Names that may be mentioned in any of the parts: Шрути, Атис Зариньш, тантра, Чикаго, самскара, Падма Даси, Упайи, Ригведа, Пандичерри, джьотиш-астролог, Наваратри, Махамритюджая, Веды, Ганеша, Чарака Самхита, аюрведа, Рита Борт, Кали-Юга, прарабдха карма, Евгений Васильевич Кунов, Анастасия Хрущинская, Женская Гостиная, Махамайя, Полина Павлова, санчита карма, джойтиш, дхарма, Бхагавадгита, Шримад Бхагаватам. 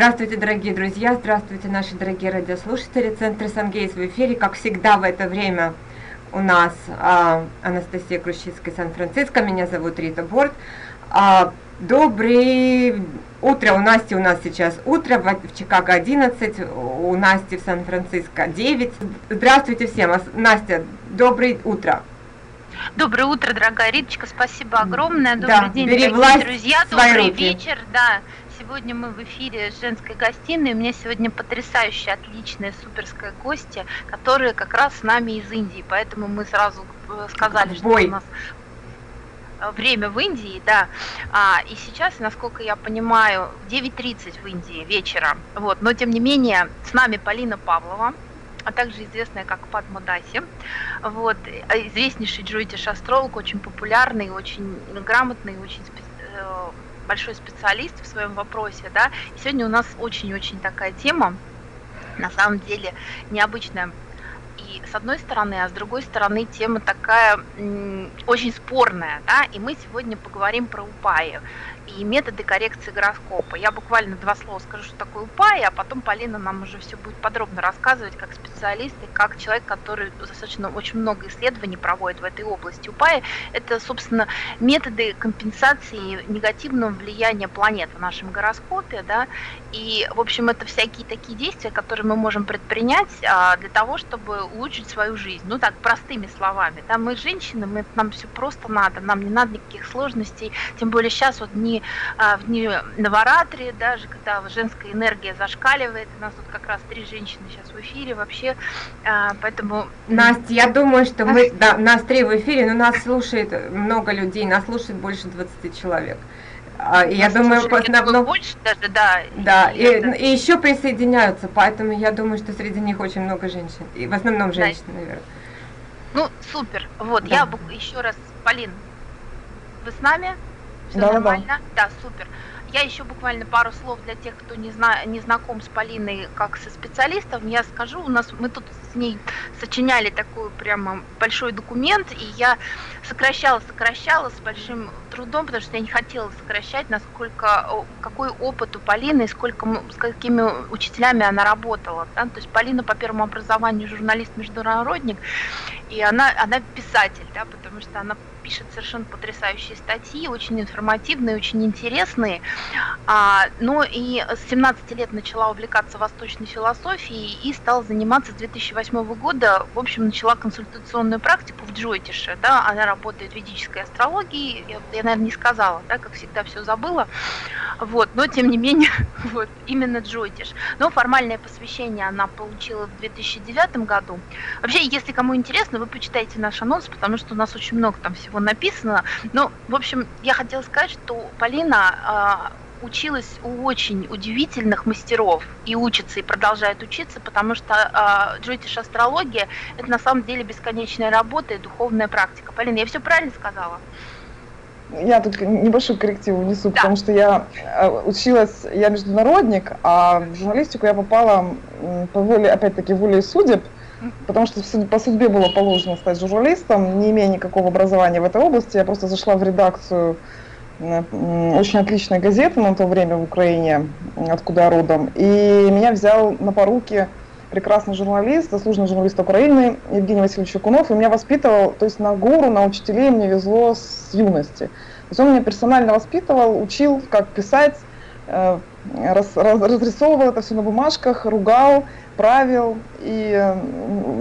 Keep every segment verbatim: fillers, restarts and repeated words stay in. Здравствуйте, дорогие друзья, здравствуйте, наши дорогие радиослушатели. Центр Сангейтс в эфире, как всегда в это время у нас а, Анастасия Хрущинская, Сан-Франциско, меня зовут Рита Борт. А, добрый утро, у Насти у нас сейчас утро, в Чикаго одиннадцать, у Насти в Сан-Франциско девять. Здравствуйте всем, Настя, доброе утро. Доброе утро, дорогая Риточка, спасибо огромное, добрый да, день, дорогие друзья, добрый руки. вечер, да. Сегодня мы в эфире «Женской гостиной», у меня сегодня потрясающие, отличные, суперские гости, которые как раз с нами из Индии, поэтому мы сразу сказали, что Бой. у нас время в Индии, да, а, и сейчас, насколько я понимаю, девять тридцать в Индии вечера, вот, но тем не менее с нами Полина Павлова, а также известная как Падма Даси, вот, известнейший джойтиш-астролог, очень популярный, очень грамотный, очень специальный, большой специалист в своем вопросе, да, и сегодня у нас очень-очень такая тема, на самом деле, необычная, и с одной стороны, а с другой стороны, тема такая очень спорная, да, и мы сегодня поговорим про Упайи и методы коррекции гороскопа. Я буквально два слова скажу, что такое Упайи, а потом Полина нам уже все будет подробно рассказывать, как специалист и как человек, который достаточно очень много исследований проводит в этой области. Упайи – это, собственно, методы компенсации негативного влияния планет в нашем гороскопе, да, и, в общем, это всякие такие действия, которые мы можем предпринять для того, чтобы улучшить свою жизнь, ну так, простыми словами, да, мы женщины, мы, нам все просто надо, нам не надо никаких сложностей, тем более сейчас вот не в дни Наваратри, даже когда женская энергия зашкаливает, у нас тут как раз три женщины сейчас в эфире вообще, поэтому... Настя, я думаю, что Настя... мы, да, нас три в эфире, но нас слушает много людей, нас слушает больше двадцати человек. И я думаю, в основном... больше даже, да. Да, и, это... и еще присоединяются, поэтому я думаю, что среди них очень много женщин, и в основном женщин, да. наверное. Ну, супер, вот, да. я еще раз, Полин, вы с нами? Все да, нормально? Да. да, супер. Я еще буквально пару слов для тех, кто не, зна... не знаком с Полиной как со специалистом. Я скажу, у нас мы тут с ней сочиняли такой прямо большой документ, и я сокращала, сокращала с большим трудом, потому что я не хотела сокращать, насколько, какой опыт у Полины, сколько, с какими учителями она работала. Да? То есть Полина по первому образованию журналист-международник, и она, она писатель, да, потому что она пишет совершенно потрясающие статьи, очень информативные, очень интересные. А, ну и с семнадцати лет начала увлекаться восточной философией и стала заниматься с две тысячи восьмого года, в общем, начала консультационную практику в джойтише, да, она работает в ведической астрологии, я, я наверное, не сказала, да, как всегда все забыла, вот, но тем не менее, вот, именно джойтиш. Но формальное посвящение она получила в две тысячи девятом году. Вообще, если кому интересно, вы почитайте наш анонс, потому что у нас очень много там всего написано. Ну, в общем, я хотела сказать, что Полина э, училась у очень удивительных мастеров и учится, и продолжает учиться, потому что э, джойтиш-астрология – это на самом деле бесконечная работа и духовная практика. Полина, я все правильно сказала? Я тут небольшую коррективу внесу, да. потому что я училась, я международник, а в журналистику я попала по воле, опять-таки, воле судеб, потому что по судьбе было положено стать журналистом, не имея никакого образования в этой области. Я просто зашла в редакцию очень отличной газеты на то время в Украине, откуда я родом. И меня взял на поруки прекрасный журналист, заслуженный журналист Украины Евгений Васильевич Кунов. И меня воспитывал, то есть на гуру, на учителей мне везло с юности. То есть он меня персонально воспитывал, учил, как писать, раз, раз, разрисовывал это все на бумажках, ругал, правил. И,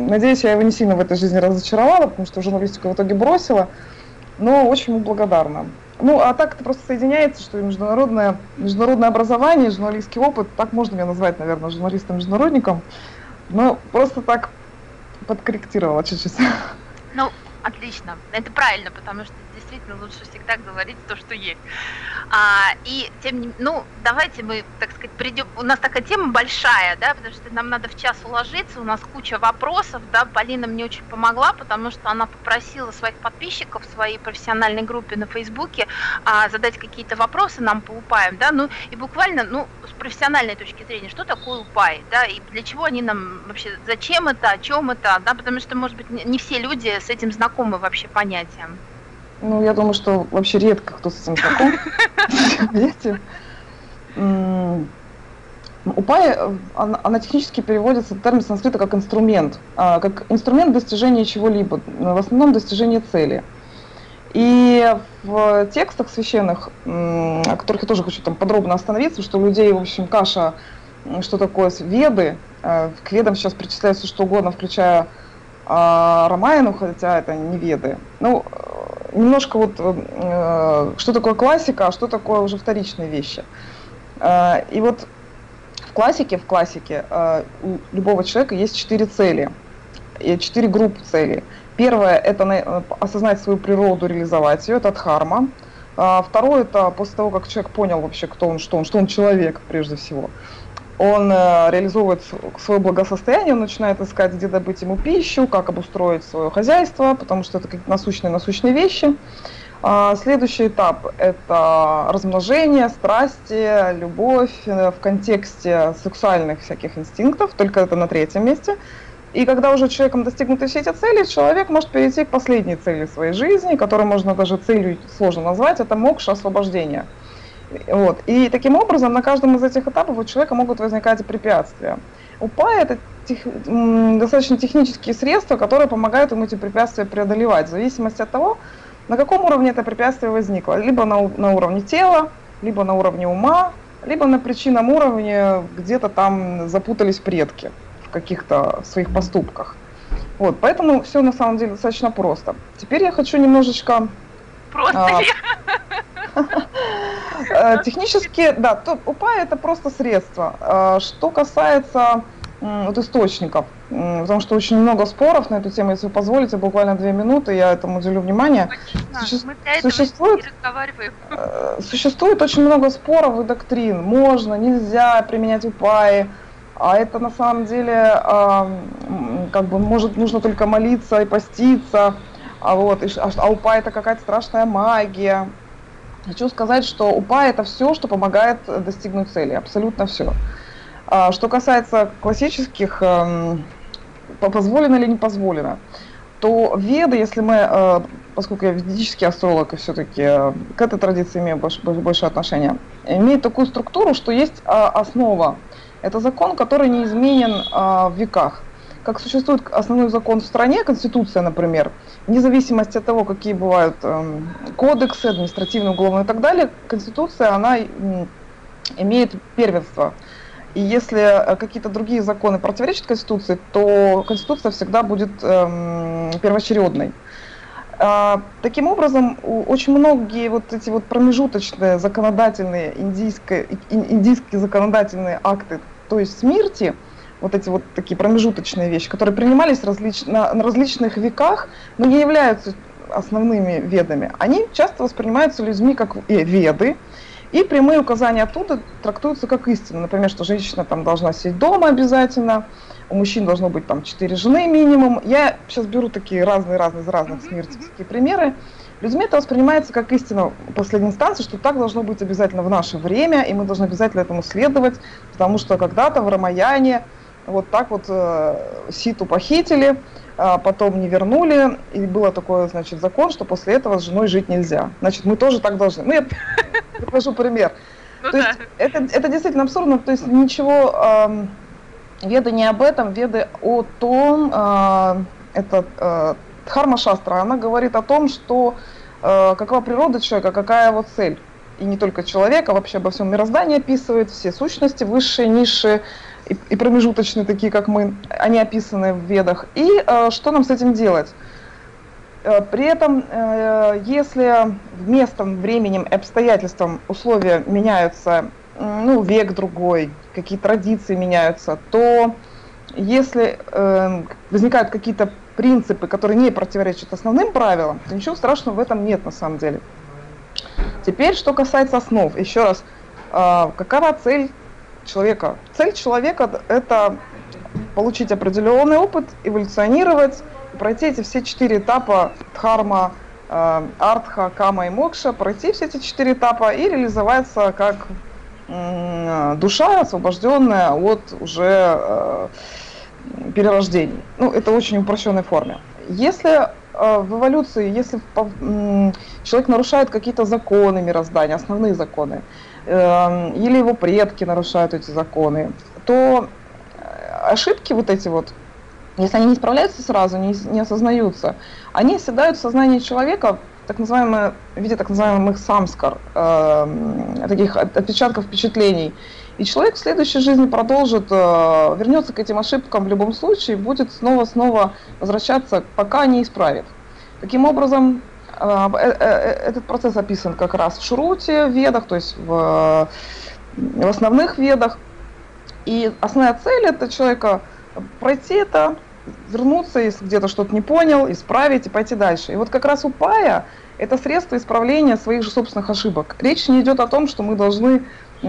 надеюсь, я его не сильно в этой жизни разочаровала, потому что журналистику в итоге бросила, но очень ему благодарна. Ну, а так это просто соединяется, что и международное, международное образование, журналистский опыт, так можно меня назвать, наверное, журналистом-международником, но просто так подкорректировала чуть-чуть. Ну, отлично, это правильно, потому что действительно лучше всегда говорить то, что есть. А, и тем не, ну, давайте мы, так сказать, придем. У нас такая тема большая, да, потому что нам надо в час уложиться, у нас куча вопросов, да. Полина мне очень помогла, потому что она попросила своих подписчиков в своей профессиональной группе на Фейсбуке а, задать какие-то вопросы нам по Упайям, да. Ну и буквально, ну, с профессиональной точки зрения, что такое Упайи, да, и для чего они нам вообще, зачем это, о чем это, да, потому что, может быть, не все люди с этим знакомы вообще понятием. Ну, я думаю, что вообще редко кто с этим знаком. Упайи, она, она технически переводится термин санскрита как инструмент, как инструмент достижения чего-либо, в основном достижения цели. И в текстах священных, о которых я тоже хочу там подробно остановиться, что у людей, в общем, каша, что такое веды, к ведам сейчас причисляется что угодно, включая Рамаяну, хотя это не веды. Ну, немножко вот, что такое классика, а что такое уже вторичные вещи. И вот в классике, в классике у любого человека есть четыре цели, четыре группы целей. Первое – это осознать свою природу, реализовать ее, это дхарма. Второе – это после того, как человек понял вообще, кто он, что он, что он человек прежде всего. Он реализовывает свое благосостояние, он начинает искать, где добыть ему пищу, как обустроить свое хозяйство, потому что это какие-то насущные, насущные вещи. Следующий этап – это размножение, страсти, любовь в контексте сексуальных всяких инстинктов, только это на третьем месте. И когда уже человеком достигнуты все эти цели, человек может перейти к последней цели своей жизни, которую можно даже целью сложно назвать, это мокша, освобождение. Вот. И таким образом на каждом из этих этапов у человека могут возникать препятствия. Упайи – это тех, достаточно технические средства, которые помогают ему эти препятствия преодолевать, в зависимости от того, на каком уровне это препятствие возникло. Либо на, на уровне тела, либо на уровне ума, либо на причинном уровне где-то там запутались предки каких-то своих поступках. Вот, поэтому все на самом деле достаточно просто. Теперь я хочу немножечко... Просто технически, да, упайи — это просто средство. Что касается вот источников, потому что очень много споров на эту тему, если вы позволите, буквально две минуты, я этому уделю внимание. Существует очень много споров и доктрин. Можно, нельзя применять упайи. А это на самом деле, как бы, может, нужно только молиться и поститься, а, вот, а, а упайи — это какая-то страшная магия. Хочу сказать, что упайи — это все, что помогает достигнуть цели, абсолютно все. Что касается классических, позволено или не позволено, то веды, если мы, поскольку я ведический астролог и все-таки к этой традиции имею больше, больше отношения, имеет такую структуру, что есть основа. Это закон, который не изменен а, в веках. Как существует основной закон в стране, Конституция, например, вне зависимости от того, какие бывают э, кодексы, административные, уголовные и так далее, Конституция, она м, имеет первенство. И если какие-то другие законы противоречат Конституции, то Конституция всегда будет э, первоочередной. А, таким образом, очень многие вот эти вот промежуточные законодательные, индийские, индийские законодательные акты, то есть смерти, вот эти вот такие промежуточные вещи, которые принимались различ, на, на различных веках, но не являются основными ведами, они часто воспринимаются людьми как веды, и прямые указания оттуда трактуются как истина. Например, что женщина там должна сидеть дома обязательно, у мужчин должно быть там четыре жены минимум. Я сейчас беру такие разные-разные из разных смертельские примеры. Людьми это воспринимается как истина в последней инстанции, что так должно быть обязательно в наше время, и мы должны обязательно этому следовать, потому что когда-то в Рамаяне вот так вот э, Ситу похитили, а потом не вернули, и было такое, значит, закон, что после этого с женой жить нельзя. Значит, мы тоже так должны. Ну, я покажу пример. Ну, то да. есть это, это действительно абсурдно, то есть ничего... Э, Веды не об этом, веды о том, э, это э, Дхарма-шастра, она говорит о том, что э, какова природа человека, какая его цель. И не только человека, вообще обо всем мироздании описывает, все сущности, высшие, низшие и, и промежуточные, такие как мы, они описаны в ведах. И э, что нам с этим делать? Э, при этом, э, если местом, временем, обстоятельствам условия меняются, ну, век другой, какие традиции меняются, то если э, возникают какие-то принципы, которые не противоречат основным правилам, то ничего страшного в этом нет на самом деле. Теперь, что касается основ. Еще раз, э, какова цель человека? Цель человека – это получить определенный опыт, эволюционировать, пройти эти все четыре этапа дхарма, э, артха, кама и мокша, пройти все эти четыре этапа и реализоваться как... душа, освобожденная от уже э, перерождений. Ну, это очень упрощенной форме. Если в эволюции, если человек нарушает какие-то законы мироздания, основные законы, или его предки нарушают эти законы, то ошибки вот эти вот, если они не справляются сразу, не, не осознаются, они оседают в сознании человека так называемое, в виде так называемых самскар, э, таких отпечатков впечатлений. И человек в следующей жизни продолжит, э, вернется к этим ошибкам в любом случае, будет снова-снова возвращаться, пока не исправит. Таким образом, э, э, э, этот процесс описан как раз в Шруте, в ведах, то есть в, в основных ведах. И основная цель это человека пройти это, вернуться, если где-то что-то не понял, исправить и пойти дальше. И вот как раз упая – это средство исправления своих же собственных ошибок. Речь не идет о том, что мы должны э,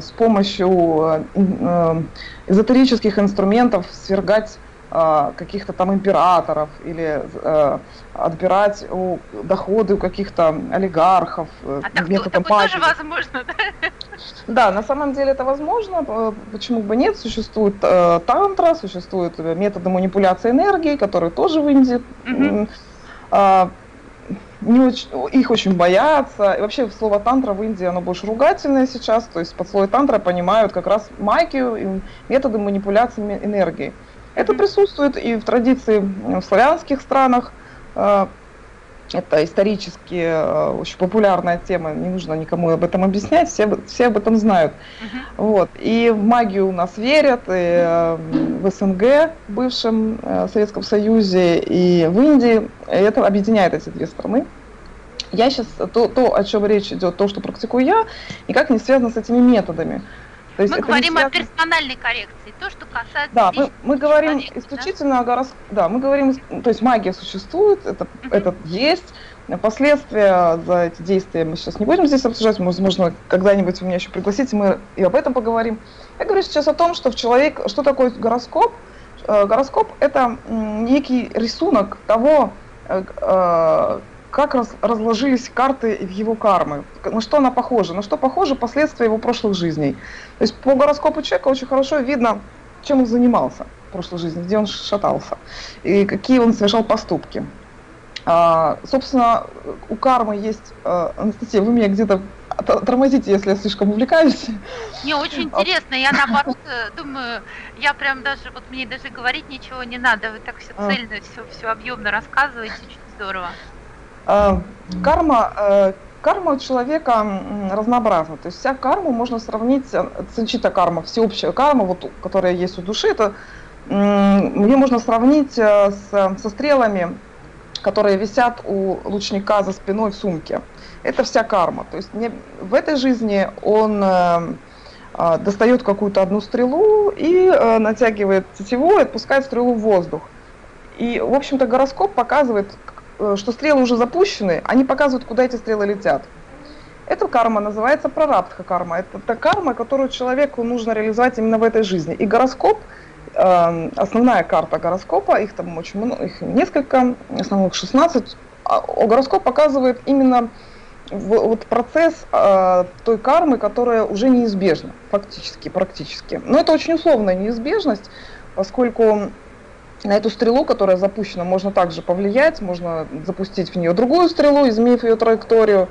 с помощью э, эзотерических инструментов свергать э, каких-то там императоров или э, отбирать у, доходы у каких-то олигархов. А так, так тоже возможно, да? Да, на самом деле это возможно, почему бы нет, существует э, тантра, существуют методы манипуляции энергией, которые тоже в Индии, mm-hmm. э, не очень, их очень боятся, и вообще слово тантра в Индии, оно больше ругательное сейчас, то есть под словом тантра понимают как раз магию и методы манипуляции энергией. Это mm-hmm. присутствует и в традиции в славянских странах, э, это исторически очень популярная тема, не нужно никому об этом объяснять, все, все об этом знают. Uh-huh. Вот. И в магию у нас верят, и в СНГ, в бывшем Советском Союзе, и в Индии. И это объединяет эти две страны. Я сейчас, то, то, о чем речь идет, то, что практикую я, никак не связано с этими методами. То есть мы говорим связано... о персональной коррекции, то, что касается... Да, мы, мы говорим человека, исключительно да? о гороскопе, да, мы говорим, то есть магия существует, это, uh-huh. это есть, последствия за эти действия мы сейчас не будем здесь обсуждать, возможно, когда-нибудь вы меня еще пригласите, мы и об этом поговорим. Я говорю сейчас о том, что в человек, что такое гороскоп. Гороскоп – это некий рисунок того, как разложились карты в его кармы, на что она похожа, на что похожи последствия его прошлых жизней. То есть по гороскопу человека очень хорошо видно, чем он занимался в прошлой жизни, где он шатался, и какие он совершал поступки. А, собственно, у кармы есть... А, Анастасия, вы меня где-то тормозите, если я слишком увлекаюсь. Не, очень интересно, я наоборот думаю, я прям даже, вот мне даже говорить ничего не надо, вы так все цельно, все, все объемно рассказываете, очень здорово. Карма, карма у человека разнообразна, то есть вся карма можно сравнить, санчита карма, всеобщая карма, вот, которая есть у души, это, ее можно сравнить с, со стрелами, которые висят у лучника за спиной в сумке. Это вся карма, то есть не, в этой жизни он достает какую-то одну стрелу и натягивает тетиву и отпускает стрелу в воздух. И, в общем-то, гороскоп показывает, что стрелы уже запущены, они показывают, куда эти стрелы летят. Эта карма называется прарабдха карма. Это та карма, которую человеку нужно реализовать именно в этой жизни. И гороскоп, основная карта гороскопа, их там очень много, их несколько, основных шестнадцать, гороскоп показывает именно вот процесс той кармы, которая уже неизбежна, фактически, практически. Но это очень условная неизбежность, поскольку... На эту стрелу, которая запущена, можно также повлиять, можно запустить в нее другую стрелу, изменив ее траекторию.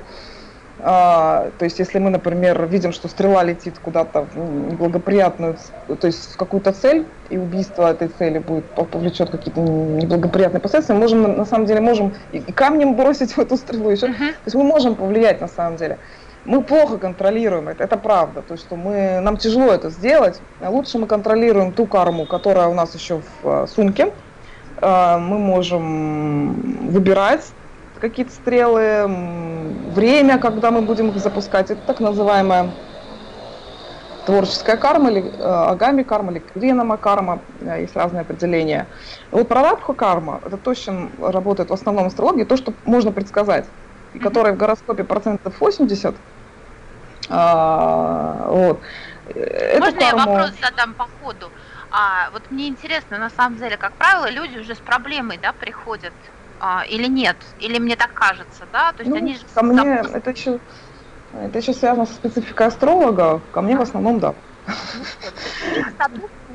А, то есть, если мы, например, видим, что стрела летит куда-то в неблагоприятную, то есть в какую-то цель, и убийство этой цели будет, повлечет какие-то неблагоприятные последствия, мы можем, на самом деле можем и камнем бросить в эту стрелу еще. Uh-huh. То есть мы можем повлиять на самом деле. Мы плохо контролируем это, это правда, то есть что мы, нам тяжело это сделать, лучше мы контролируем ту карму, которая у нас еще в сумке, мы можем выбирать какие-то стрелы, время, когда мы будем их запускать, это так называемая творческая карма, или агами карма, или кринама карма, есть разные определения. Вот прарабдха карма, это то, с чем работает в основном астрологии, то, что можно предсказать. И которые в гороскопе процентов восемьдесят. А, вот. Можно карму... я вопрос задам по ходу? А, вот мне интересно, на самом деле, как правило, люди уже с проблемой, да, приходят а, или нет? Или мне так кажется, да? То есть ну, они же ко мне это еще, это еще связано со спецификой астролога, ко мне в основном да.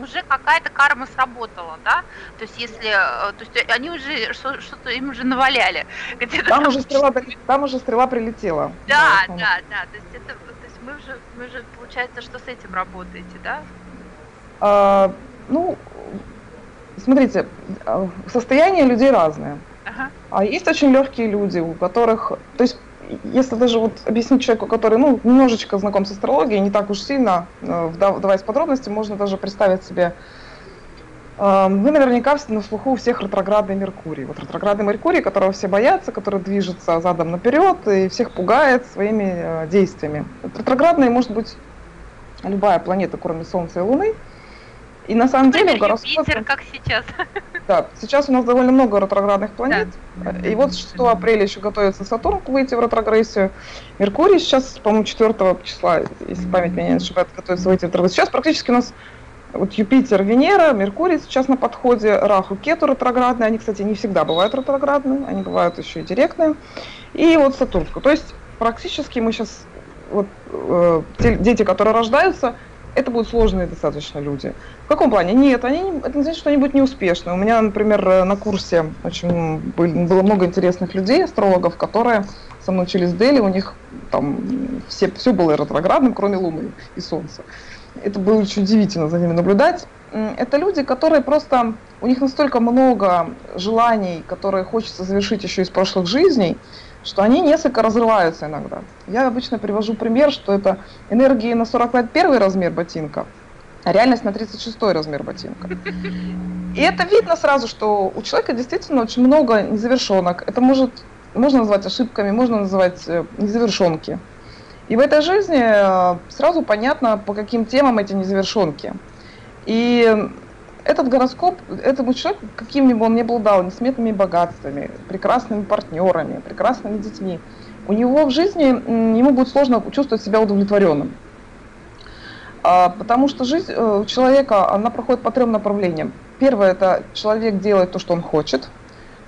уже какая-то карма сработала, да? То есть если, то есть они уже что-то им уже наваляли. Там уже стрела, там уже стрела прилетела. Да, да, да. То есть это, то есть мы уже, мы уже получается, что с этим работаете, да? А, ну, смотрите, состояние людей разное. Ага. А есть очень легкие люди, у которых, то есть если даже вот объяснить человеку, который, ну, немножечко знаком с астрологией, не так уж сильно, вдаваясь в подробности, можно даже представить себе, э, вы наверняка на слуху у всех ретроградный Меркурий. Вот ретроградный Меркурий, которого все боятся, который движется задом наперед и всех пугает своими э, действиями. Ретроградной может быть любая планета, кроме Солнца и Луны. И на самом Например, деле... Гороскоп... Юпитер, как сейчас. Да, сейчас у нас довольно много ретроградных планет. Да. И вот шестого апреля еще готовится Сатурн выйти в ретрогрессию. Меркурий сейчас, по-моему, четвёртого числа, если память меня не ошибает, готовится выйти в ретрогрессию. Сейчас практически у нас вот Юпитер, Венера, Меркурий сейчас на подходе, Раху, Кету ретроградные. Они, кстати, не всегда бывают ретроградные, они бывают еще и директные. И вот Сатурн. То есть практически мы сейчас... Вот, э, те дети, которые рождаются... Это будут сложные достаточно люди. В каком плане? Нет, они, это не значит, что они будут неуспешны. У меня, например, на курсе очень было много интересных людей, астрологов, которые со мной учились в Дели, у них там все, все было ретроградным, кроме Луны и Солнца. Это было очень удивительно за ними наблюдать. Это люди, которые просто, у них настолько много желаний, которые хочется завершить еще из прошлых жизней, что они несколько разрываются иногда. Я обычно привожу пример, что это энергии на сорок первый размер ботинка, а реальность на тридцать шестой размер ботинка. И это видно сразу, что у человека действительно очень много незавершенок. Это может, можно назвать ошибками, можно называть незавершенки. И в этой жизни сразу понятно, по каким темам эти незавершенки. И этот гороскоп этому человеку, каким бы он ни обладал, несметными богатствами, прекрасными партнерами, прекрасными детьми, у него в жизни, ему будет сложно чувствовать себя удовлетворенным. Потому что жизнь у человека, она проходит по трем направлениям. Первое, это человек делает то, что он хочет.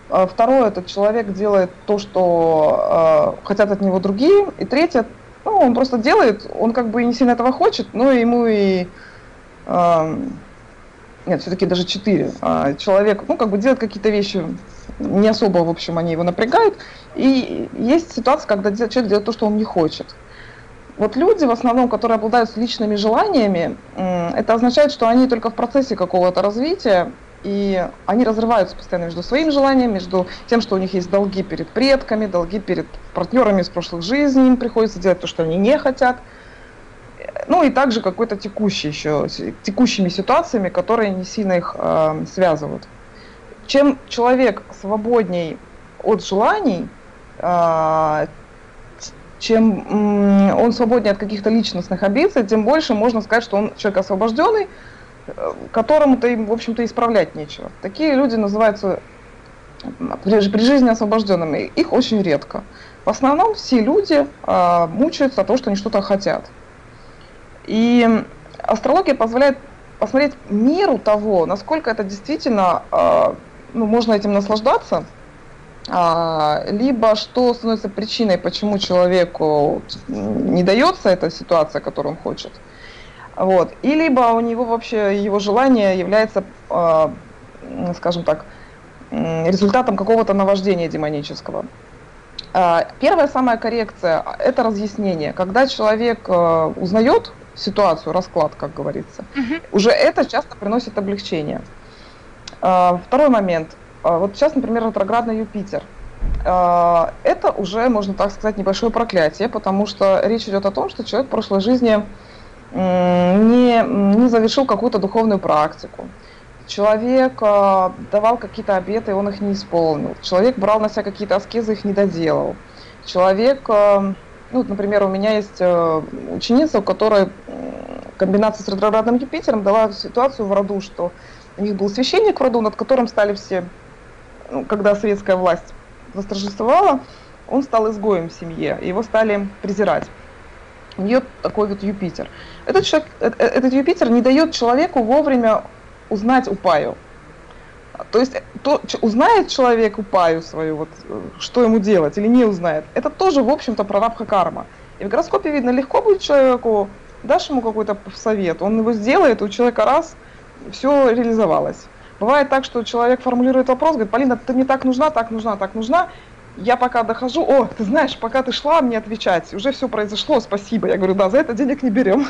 Второе, это человек делает то, что хотят от него другие. И третье, ну, он просто делает, он как бы и не сильно этого хочет, но ему и... Нет, все-таки даже четыре. Человек, ну, как бы делает какие-то вещи, не особо, в общем, они его напрягают. И есть ситуация, когда человек делает то, что он не хочет. Вот люди, в основном, которые обладают личными желаниями, это означает, что они только в процессе какого-то развития, и они разрываются постоянно между своим желанием, между тем, что у них есть долги перед предками, долги перед партнерами из прошлых жизней, им приходится делать то, что они не хотят. Ну и также какой-то текущий еще, текущими ситуациями, которые не сильно их э, связывают. Чем человек свободней от желаний, э, чем э, он свободнее от каких-то личностных амбиций, тем больше можно сказать, что он человек освобожденный, э, которому-то им, в общем-то, исправлять нечего. Такие люди называются при, при жизни освобожденными. Их очень редко. В основном все люди э, мучаются от того, что они что-то хотят. И астрология позволяет посмотреть меру того, насколько это действительно, ну, можно этим наслаждаться, либо что становится причиной, почему человеку не дается эта ситуация, которую он хочет. Вот. И либо у него вообще, его желание является, скажем так, результатом какого-то наваждения демонического. Первая самая коррекция – это разъяснение. Когда человек узнает ситуацию, расклад, как говорится, Uh-huh. уже это часто приносит облегчение. Второй момент. Вот сейчас, например, ретроградный Юпитер. Это уже, можно так сказать, небольшое проклятие, потому что речь идет о том, что человек в прошлой жизни не, не завершил какую-то духовную практику. Человек давал какие-то обеты, он их не исполнил. Человек брал на себя какие-то аскезы, их не доделал. Человек... Ну, например, у меня есть ученица, у которой комбинация с ретроградным Юпитером дала ситуацию в роду, что у них был священник в роду, над которым стали все, ну, когда советская власть восторжествовала, он стал изгоем в семье, его стали презирать. У нее такой вот Юпитер. Этот, человек, этот Юпитер не дает человеку вовремя узнать Упайю. То есть то, узнает человек Упайю свою, вот, что ему делать, или не узнает, это тоже, в общем-то, прарабха-карма. И в гороскопе видно, легко будет человеку дашь ему какой-то совет, он его сделает, у человека раз, все реализовалось. Бывает так, что человек формулирует вопрос, говорит: Полина, ты мне так нужна, так нужна, так нужна. Я пока дохожу, о, ты знаешь, пока ты шла мне отвечать, уже все произошло, спасибо. Я говорю: да, за это денег не берем.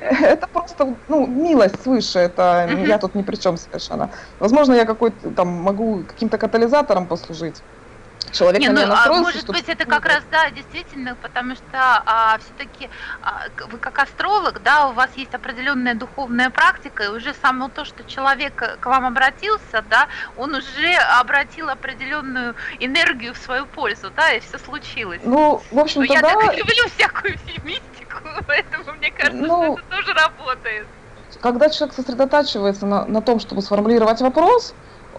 Это просто, ну, милость свыше, это я тут ни при чем совершенно. Возможно, я какой-то там могу каким-то катализатором послужить. Человек не, ну, а может быть, это как раз, да, действительно, потому что а, все-таки а, вы как астролог, да, у вас есть определенная духовная практика, и уже само то, что человек к вам обратился, да, он уже обратил определенную энергию в свою пользу, да, и все случилось. Ну, в общем-то, да. Я так люблю всякую мистику, поэтому мне кажется, ну, что это тоже работает. Когда человек сосредотачивается на, на том, чтобы сформулировать вопрос,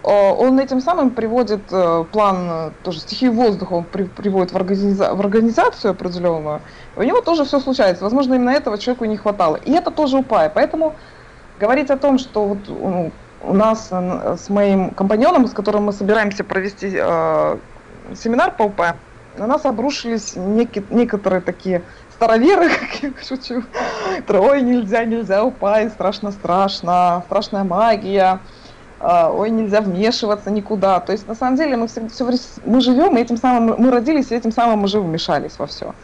он этим самым приводит план, тоже стихию воздуха, он при, приводит в, организа, в организацию определенную, у него тоже все случается. Возможно, именно этого человеку не хватало. И это тоже упай. Поэтому говорить о том, что вот, ну, у нас с моим компаньоном, с которым мы собираемся провести э, семинар по упай, на нас обрушились неки, некоторые такие староверы, как я шучу, ой, нельзя, нельзя, упай, страшно-страшно, страшная магия. Ой, нельзя вмешиваться никуда. То есть, на самом деле, мы, все, все, мы живем, и этим самым мы родились, и этим самым уже вмешались во все.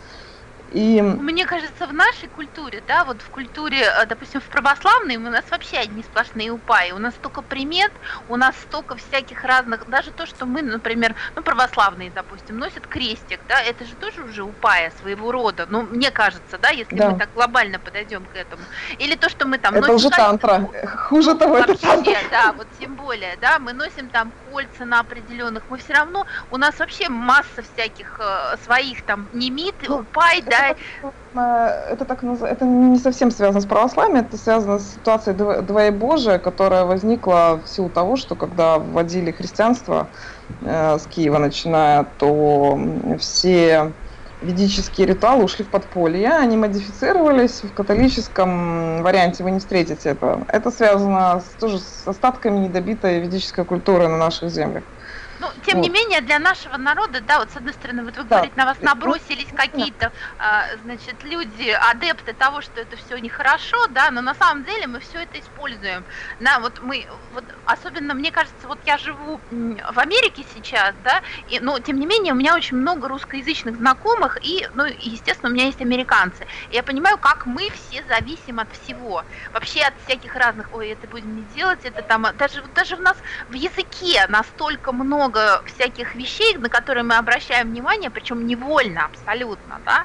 И... Мне кажется, в нашей культуре, да, вот в культуре, допустим, в православной, у нас вообще одни сплошные упаи, у нас столько примет, у нас столько всяких разных, даже то, что мы, например, ну, православные, допустим, носят крестик, да, это же тоже уже упая своего рода, ну, мне кажется, да, если да. мы так глобально подойдем к этому, или то, что мы там это носим... уже тантра, хуже того, вообще, это тантра. Да, вот тем более, да, мы носим там кольца на определенных, мы все равно, у нас вообще масса всяких своих там немит, упай, да. Это, так, это не совсем связано с православием, это связано с ситуацией двоебожия, которая возникла в силу того, что когда вводили христианство э, с Киева начиная, то все ведические ритуалы ушли в подполье, они модифицировались, в католическом варианте вы не встретите этого. Это связано с, тоже с остатками недобитой ведической культуры на наших землях. Ну, тем вот. не менее, для нашего народа, да, вот с одной стороны, вот вы да. говорите, на вас набросились какие-то, а, значит, люди, адепты того, что это все нехорошо, да, но на самом деле мы все это используем. Да, вот мы, вот, особенно, мне кажется, вот я живу в Америке сейчас, да, и, но тем не менее, у меня очень много русскоязычных знакомых, и, ну, естественно, у меня есть американцы. И я понимаю, как мы все зависим от всего, вообще от всяких разных, ой, это будем не делать, это там, даже, даже у нас в языке настолько много всяких вещей, на которые мы обращаем внимание, причем невольно абсолютно, да,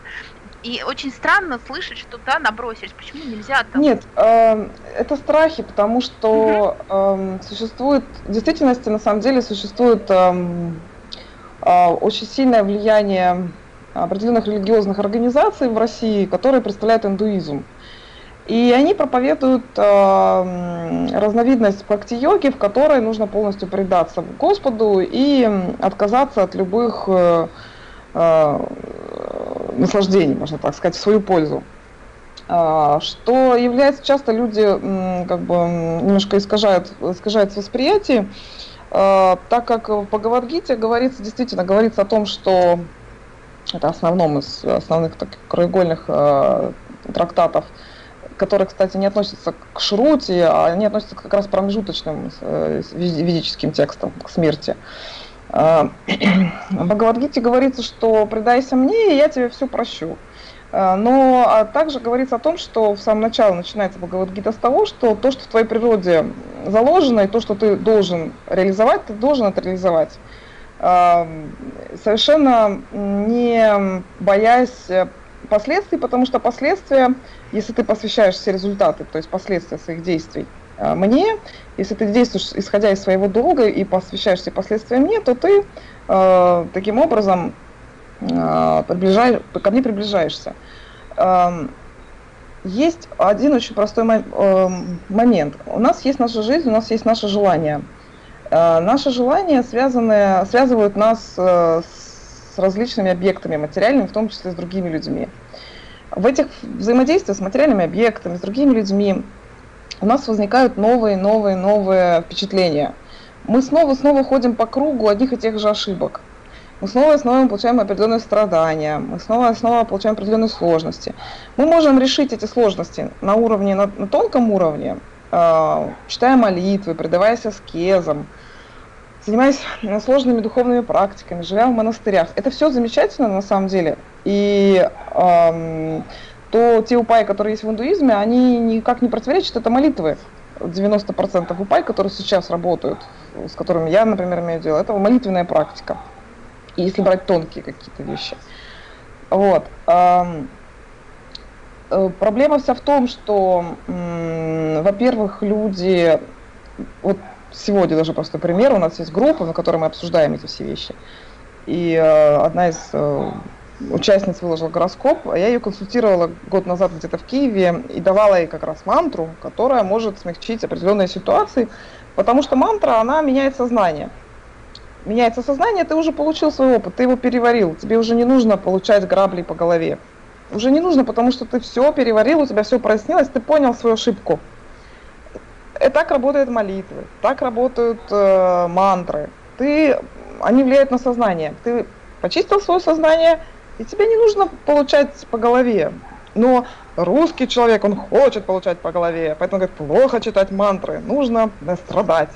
и очень странно слышать, что да, набросились, почему нельзя там? Нет, э, это страхи, потому что э, существует, в действительности на самом деле существует э, э, очень сильное влияние определенных религиозных организаций в России, которые представляют индуизм. И они проповедуют э, разновидность бхакти-йоги, в которой нужно полностью предаться Господу и отказаться от любых э, э, наслаждений, можно так сказать, в свою пользу. Э, что является часто люди э, как бы немножко искажают, искажают восприятие, э, так как в Бхагавадгите говорится, действительно говорится о том, что это основном из основных таких краеугольных э, трактатов, которые, кстати, не относятся к шруте, а они относятся как раз к промежуточным э, ведическим текстам, к смерти. Э, в Бхагавадгите говорится, что «предайся мне, и я тебе все прощу». Э, но а также говорится о том, что в самом начале начинается Бхагавадгита с того, что то, что в твоей природе заложено, и то, что ты должен реализовать, ты должен это реализовать. Э, совершенно не боясь последствий, потому что последствия, если ты посвящаешь все результаты, то есть последствия своих действий мне, если ты действуешь исходя из своего долга и посвящаешь все последствия мне, то ты э, таким образом э, приближаешь, ко мне приближаешься. Э, есть один очень простой момент. У нас есть наша жизнь, у нас есть наши желания. Э, наши желания связаны, связывают нас э, с с различными объектами материальными, в том числе с другими людьми. В этих взаимодействиях с материальными объектами, с другими людьми у нас возникают новые, новые, новые впечатления. Мы снова-снова ходим по кругу одних и тех же ошибок. мы снова и снова получаем определенные страдания, мы снова и снова получаем определенные сложности. Мы можем решить эти сложности на уровне, на, на тонком уровне, э, читая молитвы, предаваясь аскезам, занимаясь сложными духовными практиками, живя в монастырях. Это все замечательно на самом деле. И э, то те упайи, которые есть в индуизме, они никак не противоречат, это молитвы. девяносто процентов упай, которые сейчас работают, с которыми я, например, имею дело, это молитвенная практика. И если брать тонкие какие-то вещи. Вот. Проблема вся в том, что, во-первых, люди... Вот сегодня даже просто пример. У нас есть группа, на которой мы обсуждаем эти все вещи. И одна из участниц выложила гороскоп. Я ее консультировала год назад где-то в Киеве и давала ей как раз мантру, которая может смягчить определенные ситуации. Потому что мантра, она меняет сознание. Меняется сознание, ты уже получил свой опыт, ты его переварил, тебе уже не нужно получать грабли по голове. Уже не нужно, потому что ты все переварил, у тебя все прояснилось, ты понял свою ошибку. И так работают молитвы, так работают э, мантры. Ты, они влияют на сознание. Ты почистил свое сознание, и тебе не нужно получать по голове. Но русский человек, он хочет получать по голове, поэтому говорит, плохо читать мантры, нужно страдать.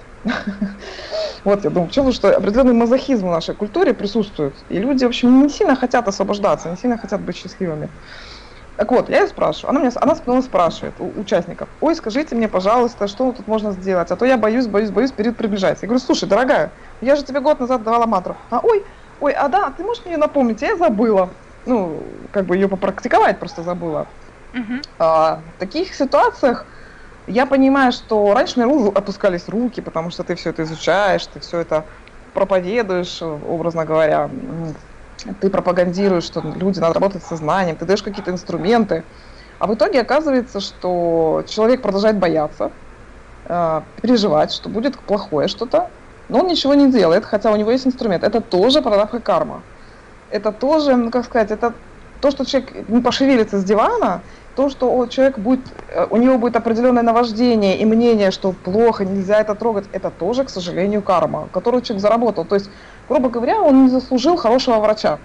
Вот, я думаю, что определенный мазохизм в нашей культуре присутствует. И люди, в общем, не сильно хотят освобождаться, не сильно хотят быть счастливыми. Так вот, я ее спрашиваю, она меня, она снова спрашивает у участников, ой, скажите мне, пожалуйста, что тут можно сделать, а то я боюсь, боюсь, боюсь, период приближается. Я говорю, слушай, дорогая, я же тебе год назад давала мантру. А ой, ой, а да, ты можешь мне напомнить, я забыла. Ну, как бы ее попрактиковать просто забыла. Uh-huh. А, в таких ситуациях я понимаю, что раньше у меня опускались руки, потому что ты все это изучаешь, ты все это проповедуешь, образно говоря, ты пропагандируешь, что люди надо работать с сознанием, ты даешь какие-то инструменты. А в итоге оказывается, что человек продолжает бояться, переживать, что будет плохое что-то, но он ничего не делает, хотя у него есть инструмент. Это тоже прарабдха карма. Это тоже, ну как сказать, это то, что человек не пошевелится с дивана, то, что человек будет, у него будет определенное наваждение и мнение, что плохо, нельзя это трогать, это тоже, к сожалению, карма, которую человек заработал. То есть, грубо говоря, он не заслужил хорошего врача.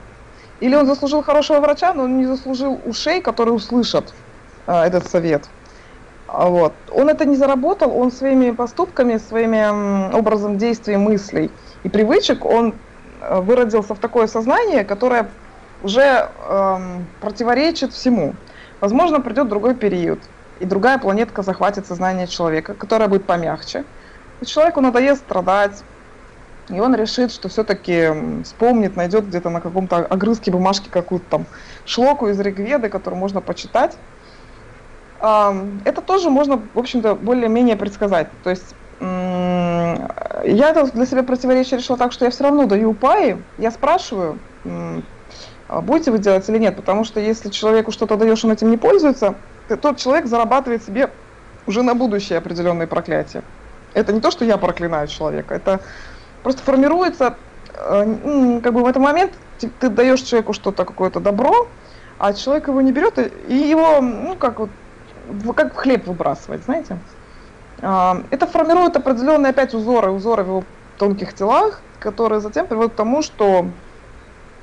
Или он заслужил хорошего врача, но он не заслужил ушей, которые услышат а, этот совет. А, вот. Он это не заработал, он своими поступками, своими образом действий, мыслей и привычек, он выродился в такое сознание, которое уже эм, противоречит всему. Возможно, придет другой период, и другая планетка захватит сознание человека, которая будет помягче. И человеку надоест страдать, и он решит, что все-таки вспомнит, найдет где-то на каком-то огрызке бумажки какую-то там шлоку из Ригведы, которую можно почитать. Эм, это тоже можно, в общем-то, более-менее предсказать. То есть я для себя противоречие решила так, что я все равно даю упайи, я спрашиваю, будете вы делать или нет, потому что если человеку что-то даешь, он этим не пользуется, тот человек зарабатывает себе уже на будущее определенные проклятия. Это не то, что я проклинаю человека, это просто формируется, как бы в этот момент ты даешь человеку что-то, какое-то добро, а человек его не берет и его, ну как вот, как в хлеб выбрасывать, знаете. Это формирует определенные опять узоры, узоры в его тонких телах, которые затем приводят к тому, что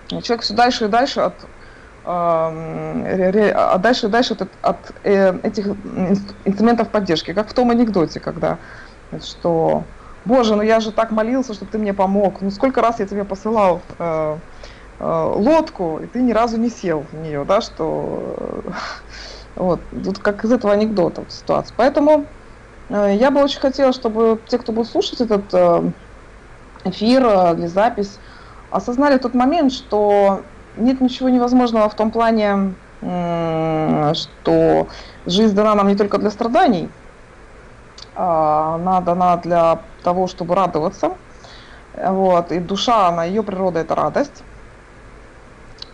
человек все дальше и дальше от, э, дальше и дальше от, от э, этих инструментов поддержки, как в том анекдоте, когда, что, боже, ну я же так молился, чтобы ты мне помог, ну сколько раз я тебе посылал э, э, лодку, и ты ни разу не сел в нее, да, что, вот, тут как из этого анекдота вот, ситуация, поэтому... Я бы очень хотела, чтобы те, кто будут слушать этот эфир или запись, осознали тот момент, что нет ничего невозможного в том плане, что жизнь дана нам не только для страданий, она дана для того, чтобы радоваться. Вот. И душа, она, ее природа – это радость.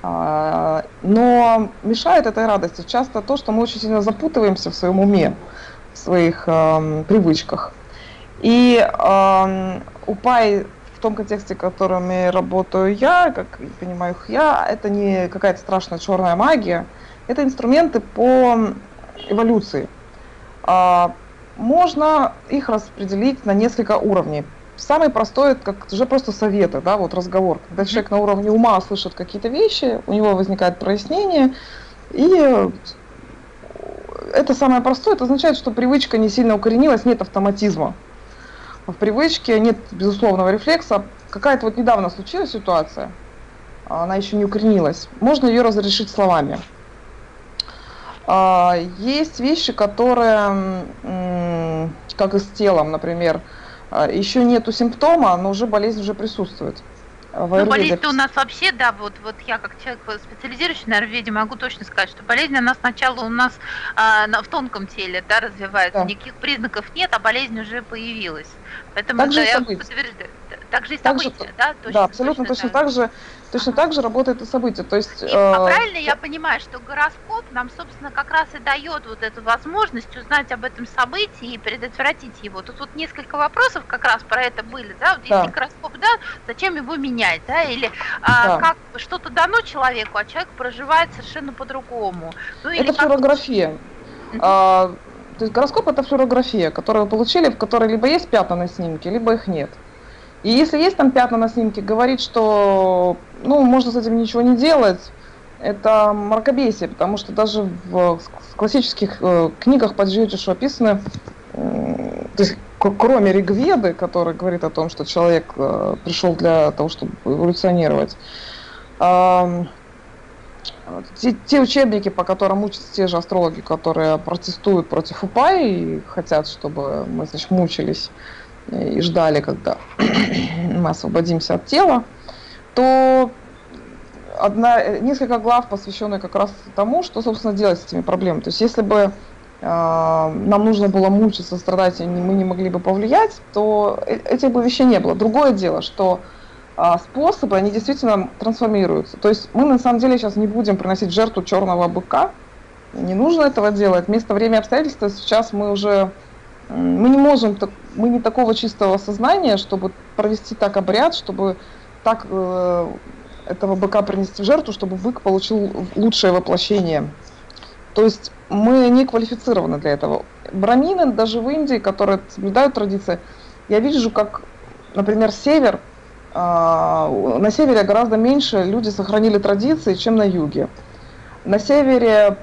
Но мешает этой радости часто то, что мы очень сильно запутываемся в своем уме, своих э, привычках. И э, упай в том контексте, в котором работаю я, как понимаю их я, это не какая-то страшная черная магия, это инструменты по эволюции. Э, можно их распределить на несколько уровней. самый простой, как уже просто советы, да, вот разговор. Когда человек на уровне ума слышит какие-то вещи, у него возникает прояснение, и это самое простое, это означает, что привычка не сильно укоренилась, нет автоматизма. В привычке нет безусловного рефлекса. Какая-то вот недавно случилась ситуация, она еще не укоренилась. Можно ее разрешить словами. Есть вещи, которые, как и с телом, например, еще нету симптома, но уже болезнь уже присутствует. Ну, болезнь-то у нас вообще, да, вот, вот я как человек, специализирующий на аюрведе, могу точно сказать, что болезнь она сначала у нас а, на, в тонком теле, да, развивается, да. Никаких признаков нет, а болезнь уже появилась. Поэтому так же да, и подтверждаю. Так же и события, так же, да? Точно, да, абсолютно точно, точно так. так же. Точно ага. так же работает и событие. То есть, и, э... а правильно я понимаю, что гороскоп нам, собственно, как раз и дает вот эту возможность узнать об этом событии и предотвратить его. Тут вот несколько вопросов как раз про это были, да? Вот да. Если гороскоп, да, зачем его менять, да? Или а, да. как что-то дано человеку, а человек проживает совершенно по-другому. Ну, это флюорография. А, то есть гороскоп – это флюорография, которую вы получили, в которой либо есть пятна на снимке, либо их нет. И если есть там пятна на снимке, говорит, что ну, можно с этим ничего не делать, это мракобесие, потому что даже в классических э, книгах по джьотишу описаны, э, то есть, кроме Ригведы, который говорит о том, что человек э, пришел для того, чтобы эволюционировать, э, те, те учебники, по которым учатся те же астрологи, которые протестуют против Упайи и хотят, чтобы мы, значит, мучились, и ждали, когда мы освободимся от тела, то одна, несколько глав, посвященных как раз тому, что, собственно, делать с этими проблемами. То есть, если бы э, нам нужно было мучиться, страдать, и мы не могли бы повлиять, то этих бы вещей не было. Другое дело, что э, способы, они действительно трансформируются. То есть, мы на самом деле сейчас не будем приносить жертву черного быка, не нужно этого делать. Вместо времени обстоятельства сейчас мы уже... Мы не можем, мы не такого чистого сознания, чтобы провести так обряд, чтобы так э, этого быка принести в жертву, чтобы бык получил лучшее воплощение. То есть мы не квалифицированы для этого. Брамины, даже в Индии, которые соблюдают традиции, я вижу, как, например, север, э, на севере гораздо меньше люди сохранили традиции, чем на юге. На севере...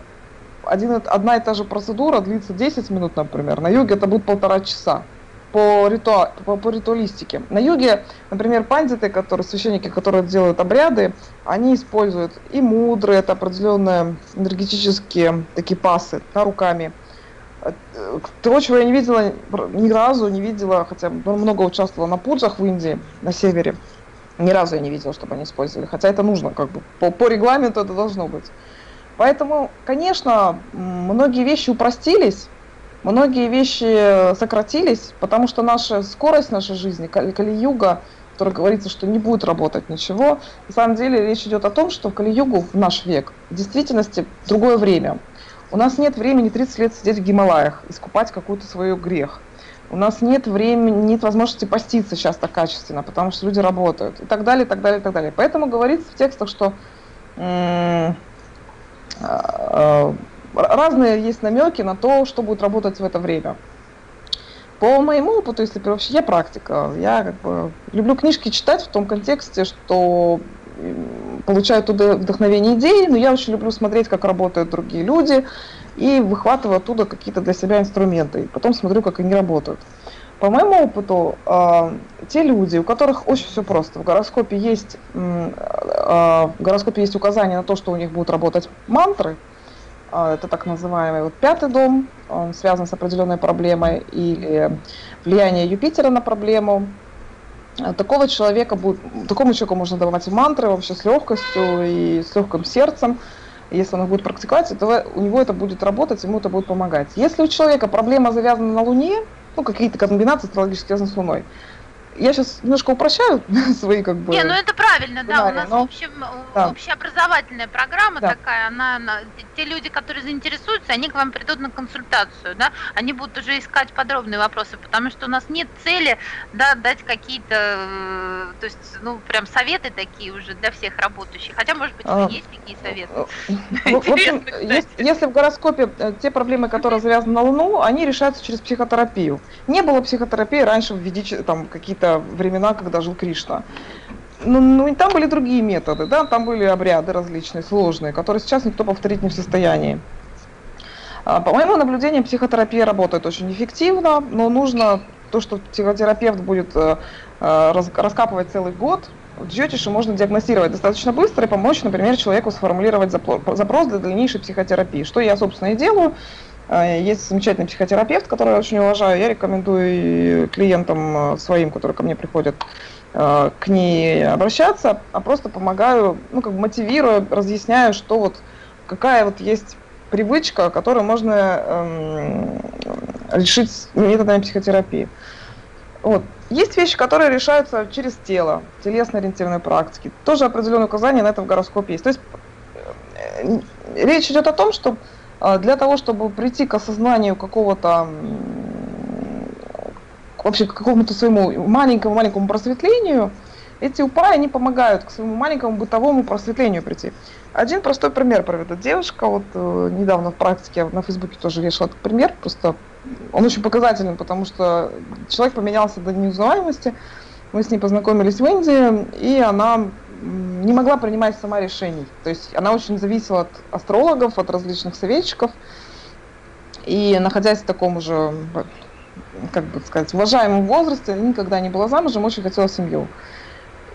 Один, одна и та же процедура длится десять минут, например. На юге это будет полтора часа по, ритуал, по, по ритуалистике. На юге, например, пандиты, которые, священники, которые делают обряды, они используют и мудры, это определенные энергетические такие пасы, да, руками. То, чего я не видела, ни разу не видела, хотя много участвовала на пуджах в Индии, на севере, ни разу я не видела, чтобы они использовали. Хотя это нужно, как бы, по, по регламенту это должно быть. Поэтому, конечно, многие вещи упростились, многие вещи сократились, потому что наша скорость нашей жизни, Кали-Юга, в которой говорится, что не будет работать ничего, на самом деле речь идет о том, что в Кали-Югу, в наш век, в действительности другое время. У нас нет времени тридцать лет сидеть в Гималаях, искупать какой-то свой грех. У нас нет времени, нет возможности поститься сейчас так качественно, потому что люди работают и так далее, и так далее, и так далее. Поэтому говорится в текстах, что... разные есть намеки на то, что будет работать в это время. По моему опыту, если вообще я практика, я как бы люблю книжки читать в том контексте, что получаю туда вдохновение идей, но я очень люблю смотреть, как работают другие люди, и выхватываю оттуда какие-то для себя инструменты, и потом смотрю, как они работают. По моему опыту, те люди, у которых очень все просто, в гороскопе есть, в гороскопе есть указание на то, что у них будут работать мантры, это так называемый вот пятый дом, он связан с определенной проблемой, или влияние Юпитера на проблему. Такого человека будет, такому человеку можно давать мантры вообще с легкостью и с легким сердцем. Если он их будет практиковать, то у него это будет работать, ему это будет помогать. Если у человека проблема завязана на Луне, ну, какие-то комбинации астрологически связаны с Луной. Я сейчас немножко упрощаю свои, как бы... Не, ну это правильно, да, у нас, но... в общем, да. общеобразовательная программа, да, такая, она, она, те люди, которые заинтересуются, они к вам придут на консультацию, да, они будут уже искать подробные вопросы, потому что у нас нет цели, да, дать какие-то, то есть, ну, прям советы такие уже для всех работающих, хотя, может быть, а... есть такие советы. В общем, если, если в гороскопе те проблемы, которые завязаны на Луну, они решаются через психотерапию. Не было психотерапии раньше в виде, там, какие-то какие-то времена, когда жил Кришна. Ну, ну и там были другие методы, да, там были обряды различные, сложные, которые сейчас никто повторить не в состоянии. По моему наблюдению, психотерапия работает очень эффективно, но нужно то, что психотерапевт будет раскапывать целый год, в джьотише можно диагностировать достаточно быстро и помочь, например, человеку сформулировать запрос для дальнейшей психотерапии, что я, собственно, и делаю. Есть замечательный психотерапевт, которого я очень уважаю, я рекомендую клиентам своим, которые ко мне приходят, к ней обращаться, а просто помогаю, ну, как бы мотивирую, разъясняю, что вот, какая вот есть привычка, которую можно эм, решить методами психотерапии. Вот. Есть вещи, которые решаются через тело, телесно-ориентированные практики. Тоже определенные указания на это в гороскопе есть. То есть э, речь идет о том, что э, для того, чтобы прийти к осознанию какого-то... вообще к какому-то своему маленькому-маленькому просветлению, эти упайи, они помогают к своему маленькому бытовому просветлению прийти. Один простой пример проведу. Девушка, вот недавно в практике, я на Фейсбуке тоже вешала этот пример, просто он очень показателен, потому что человек поменялся до неузнаваемости, мы с ней познакомились в Индии, и она не могла принимать сама решений. То есть она очень зависела от астрологов, от различных советчиков, и находясь в таком же... как бы сказать, в уважаемом возрасте, никогда не была замужем, очень хотела семью.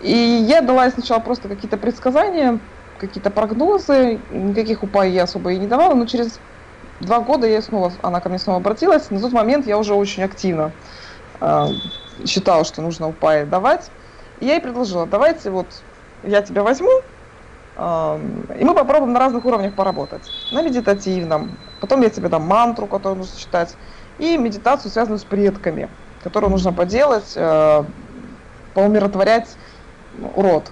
И я дала ей сначала просто какие-то предсказания, какие-то прогнозы, никаких упай я особо ей не давала, но через два года я снова, она ко мне снова обратилась. На тот момент я уже очень активно э, считала, что нужно упай давать. И я ей предложила, давайте вот я тебя возьму, э, и мы попробуем на разных уровнях поработать. На медитативном, потом я тебе дам мантру, которую нужно читать, и медитацию, связанную с предками, которую нужно поделать, э, поумиротворять урод.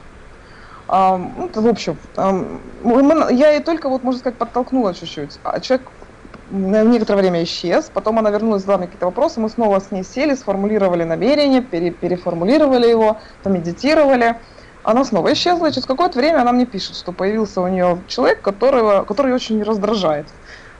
Э, ну, в общем, э, мы, я ей только, вот, можно сказать, подтолкнула чуть-чуть. А человек на некоторое время исчез, потом она вернулась, задала мне какие-то вопросы, мы снова с ней сели, сформулировали намерение, пере, переформулировали его, помедитировали. Она снова исчезла, и через какое-то время она мне пишет, что появился у нее человек, которого, который ее очень раздражает.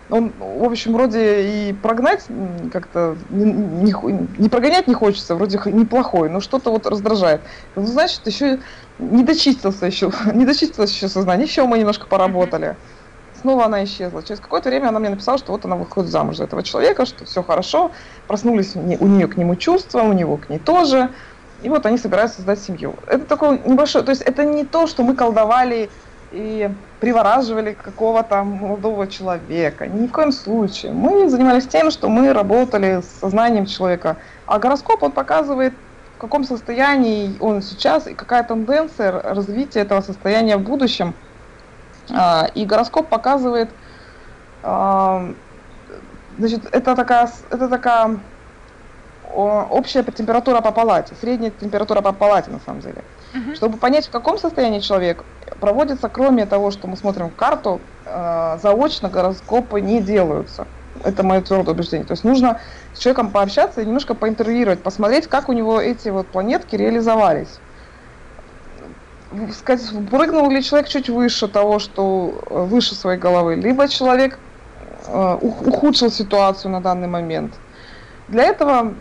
Он, в общем, вроде и прогнать как-то, не, не, не прогонять не хочется, вроде неплохой, но что-то вот раздражает. Ну, значит, еще не дочистился еще, не дочистилось еще сознание, еще мы немножко поработали. Снова она исчезла. Через какое-то время она мне написала, что вот она выходит замуж за этого человека, что все хорошо, проснулись у нее к нему чувства, у него к ней тоже, и вот они собираются создать семью. Это такое небольшое, то есть это не то, что мы колдовали и привораживали какого-то молодого человека. Ни в коем случае. Мы занимались тем, что мы работали с сознанием человека. А гороскоп, он показывает, в каком состоянии он сейчас и какая тенденция развития этого состояния в будущем. И гороскоп показывает, значит, это такая, это такая общая температура по палате, средняя температура по палате на самом деле. Чтобы понять, в каком состоянии человек, проводится, кроме того, что мы смотрим карту, э, заочно гороскопы не делаются. Это мое твердое убеждение. То есть нужно с человеком пообщаться и немножко поинтервьюировать, посмотреть, как у него эти вот планетки реализовались. Сказать, прыгнул ли человек чуть выше того, что выше своей головы, либо человек э, ухудшил ситуацию на данный момент. Для этого...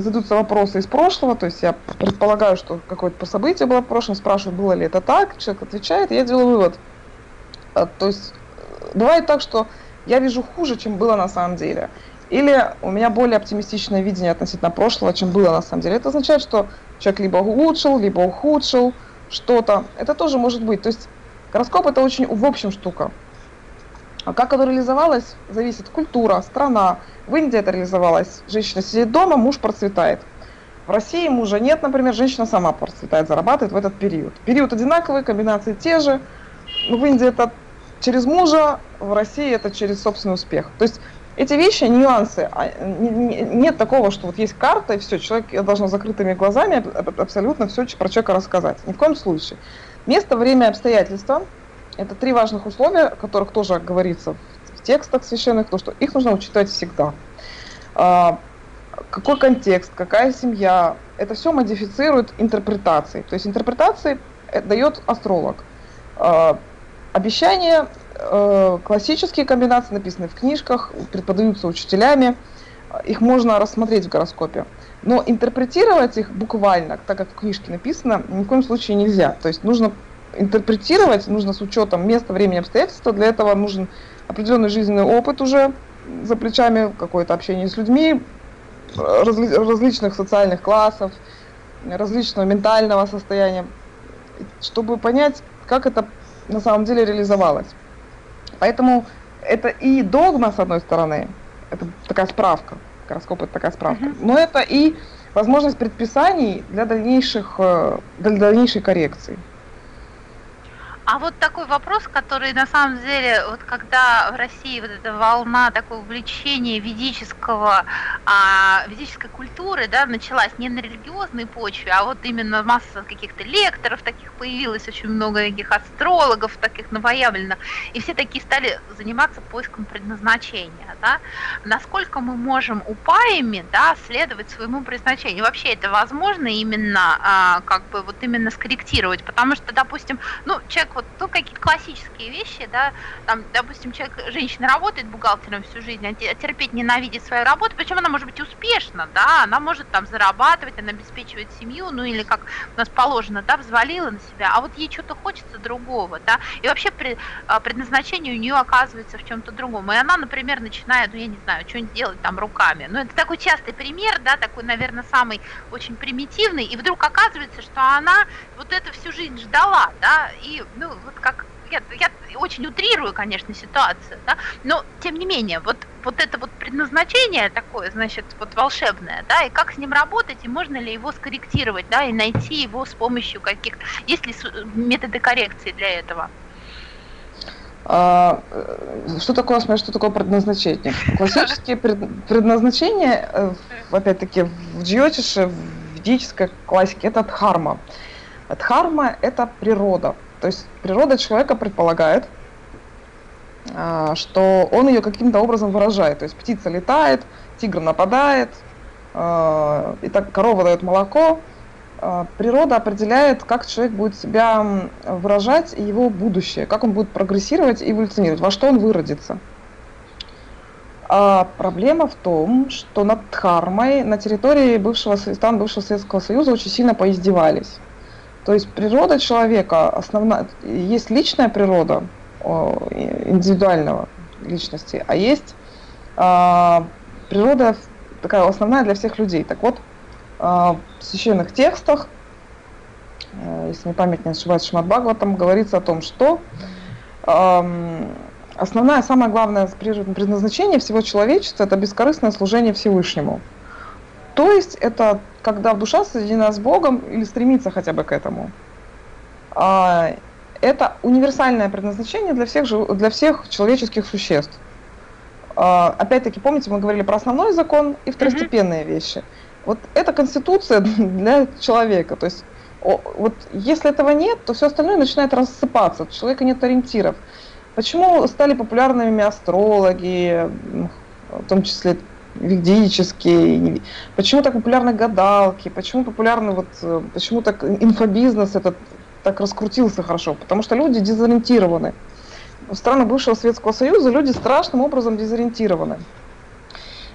задаются вопросы из прошлого, то есть я предполагаю, что какое-то событие было в прошлом, спрашиваю, было ли это так, человек отвечает, и я делаю вывод. То есть бывает так, что я вижу хуже, чем было на самом деле, или у меня более оптимистичное видение относительно прошлого, чем было на самом деле. Это означает, что человек либо улучшил, либо ухудшил что-то. Это тоже может быть. То есть гороскоп — это очень в общем штука. А как оно реализовалось, зависит культура, страна. В Индии это реализовалось. Женщина сидит дома, муж процветает. В России мужа нет, например, женщина сама процветает, зарабатывает в этот период. Период одинаковый, комбинации те же. Но в Индии это через мужа, в России это через собственный успех. То есть эти вещи, нюансы, нет такого, что вот есть карта и все, человек должен закрытыми глазами абсолютно все про человека рассказать. Ни в коем случае. Место, время, обстоятельства. Это три важных условия, о которых тоже говорится в текстах священных, то, что их нужно учитывать всегда. Какой контекст, какая семья, это все модифицирует интерпретации. То есть интерпретации дает астролог. Обещания, классические комбинации, написаны в книжках, преподаются учителями, их можно рассмотреть в гороскопе. Но интерпретировать их буквально, так как в книжке написано, ни в коем случае нельзя. То есть нужно интерпретировать, нужно с учетом места, времени, обстоятельства. Для этого нужен определенный жизненный опыт уже за плечами, какое-то общение с людьми, разли- различных социальных классов, различного ментального состояния, чтобы понять, как это на самом деле реализовалось. Поэтому это и догма, с одной стороны, это такая справка, гороскоп — это такая справка, uh-huh. но это и возможность предписаний для дальнейших, для дальнейшей коррекции. А вот такой вопрос, который на самом деле, вот когда в России вот эта волна такого увлечения ведического, а, ведической культуры, да, началась не на религиозной почве, а вот именно масса каких-то лекторов таких появилось, очень много таких астрологов таких новоявленных, и все такие стали заниматься поиском предназначения, да. Насколько мы можем упаями, да, следовать своему предназначению? Вообще это возможно именно, а, как бы вот именно скорректировать, потому что, допустим, ну, человек вот, ну, какие-то классические вещи, да, там, допустим, человек, женщина работает бухгалтером всю жизнь, а терпеть ненавидит свою работу, причем она может быть успешна, да, она может там зарабатывать, она обеспечивает семью, ну или как у нас положено, да, взвалила на себя, а вот ей что-то хочется другого, да, и вообще при, предназначение у нее оказывается в чем-то другом, и она, например, начинает, ну я не знаю, что-нибудь делать там руками, ну это такой частый пример, да, такой, наверное, самый очень примитивный, и вдруг оказывается, что она вот это всю жизнь ждала, да, и ну, вот как, я, я очень утрирую, конечно, ситуацию, да, но тем не менее, вот, вот это вот предназначение такое, значит, вот волшебное, да, и как с ним работать, и можно ли его скорректировать, да, и найти его с помощью каких-то, есть ли методы коррекции для этого? А, что такое, что такое предназначение? Классические предназначения, опять-таки, в джйотише, в ведической классике, это дхарма. Дхарма – это природа. То есть природа человека предполагает, что он ее каким-то образом выражает. То есть птица летает, тигр нападает, и так корова дает молоко. Природа определяет, как человек будет себя выражать и его будущее, как он будет прогрессировать и эволюционировать, во что он выродится. А проблема в том, что над дхармой на территории бывшего, стран бывшего Советского Союза очень сильно поиздевались. То есть природа человека, основная, есть личная природа индивидуального личности, а есть э, природа такая основная для всех людей. Так вот, э, в священных текстах, э, если мне память не ошибаюсь, Шримад Бхагаватам, говорится о том, что э, основное, самое главное предназначение всего человечества – это бескорыстное служение Всевышнему. То есть это когда душа соединена с Богом или стремится хотя бы к этому. Это универсальное предназначение для всех, для всех человеческих существ. Опять-таки, помните, мы говорили про основной закон и второстепенные mm-hmm. вещи. Вот это конституция для человека. То есть вот если этого нет, то все остальное начинает рассыпаться. У человека нет ориентиров. Почему стали популярными астрологи, в том числе ведические, почему так популярны гадалки, почему популярны вот, почему так инфобизнес этот так раскрутился хорошо, потому что люди дезориентированы. В странах бывшего Советского Союза люди страшным образом дезориентированы.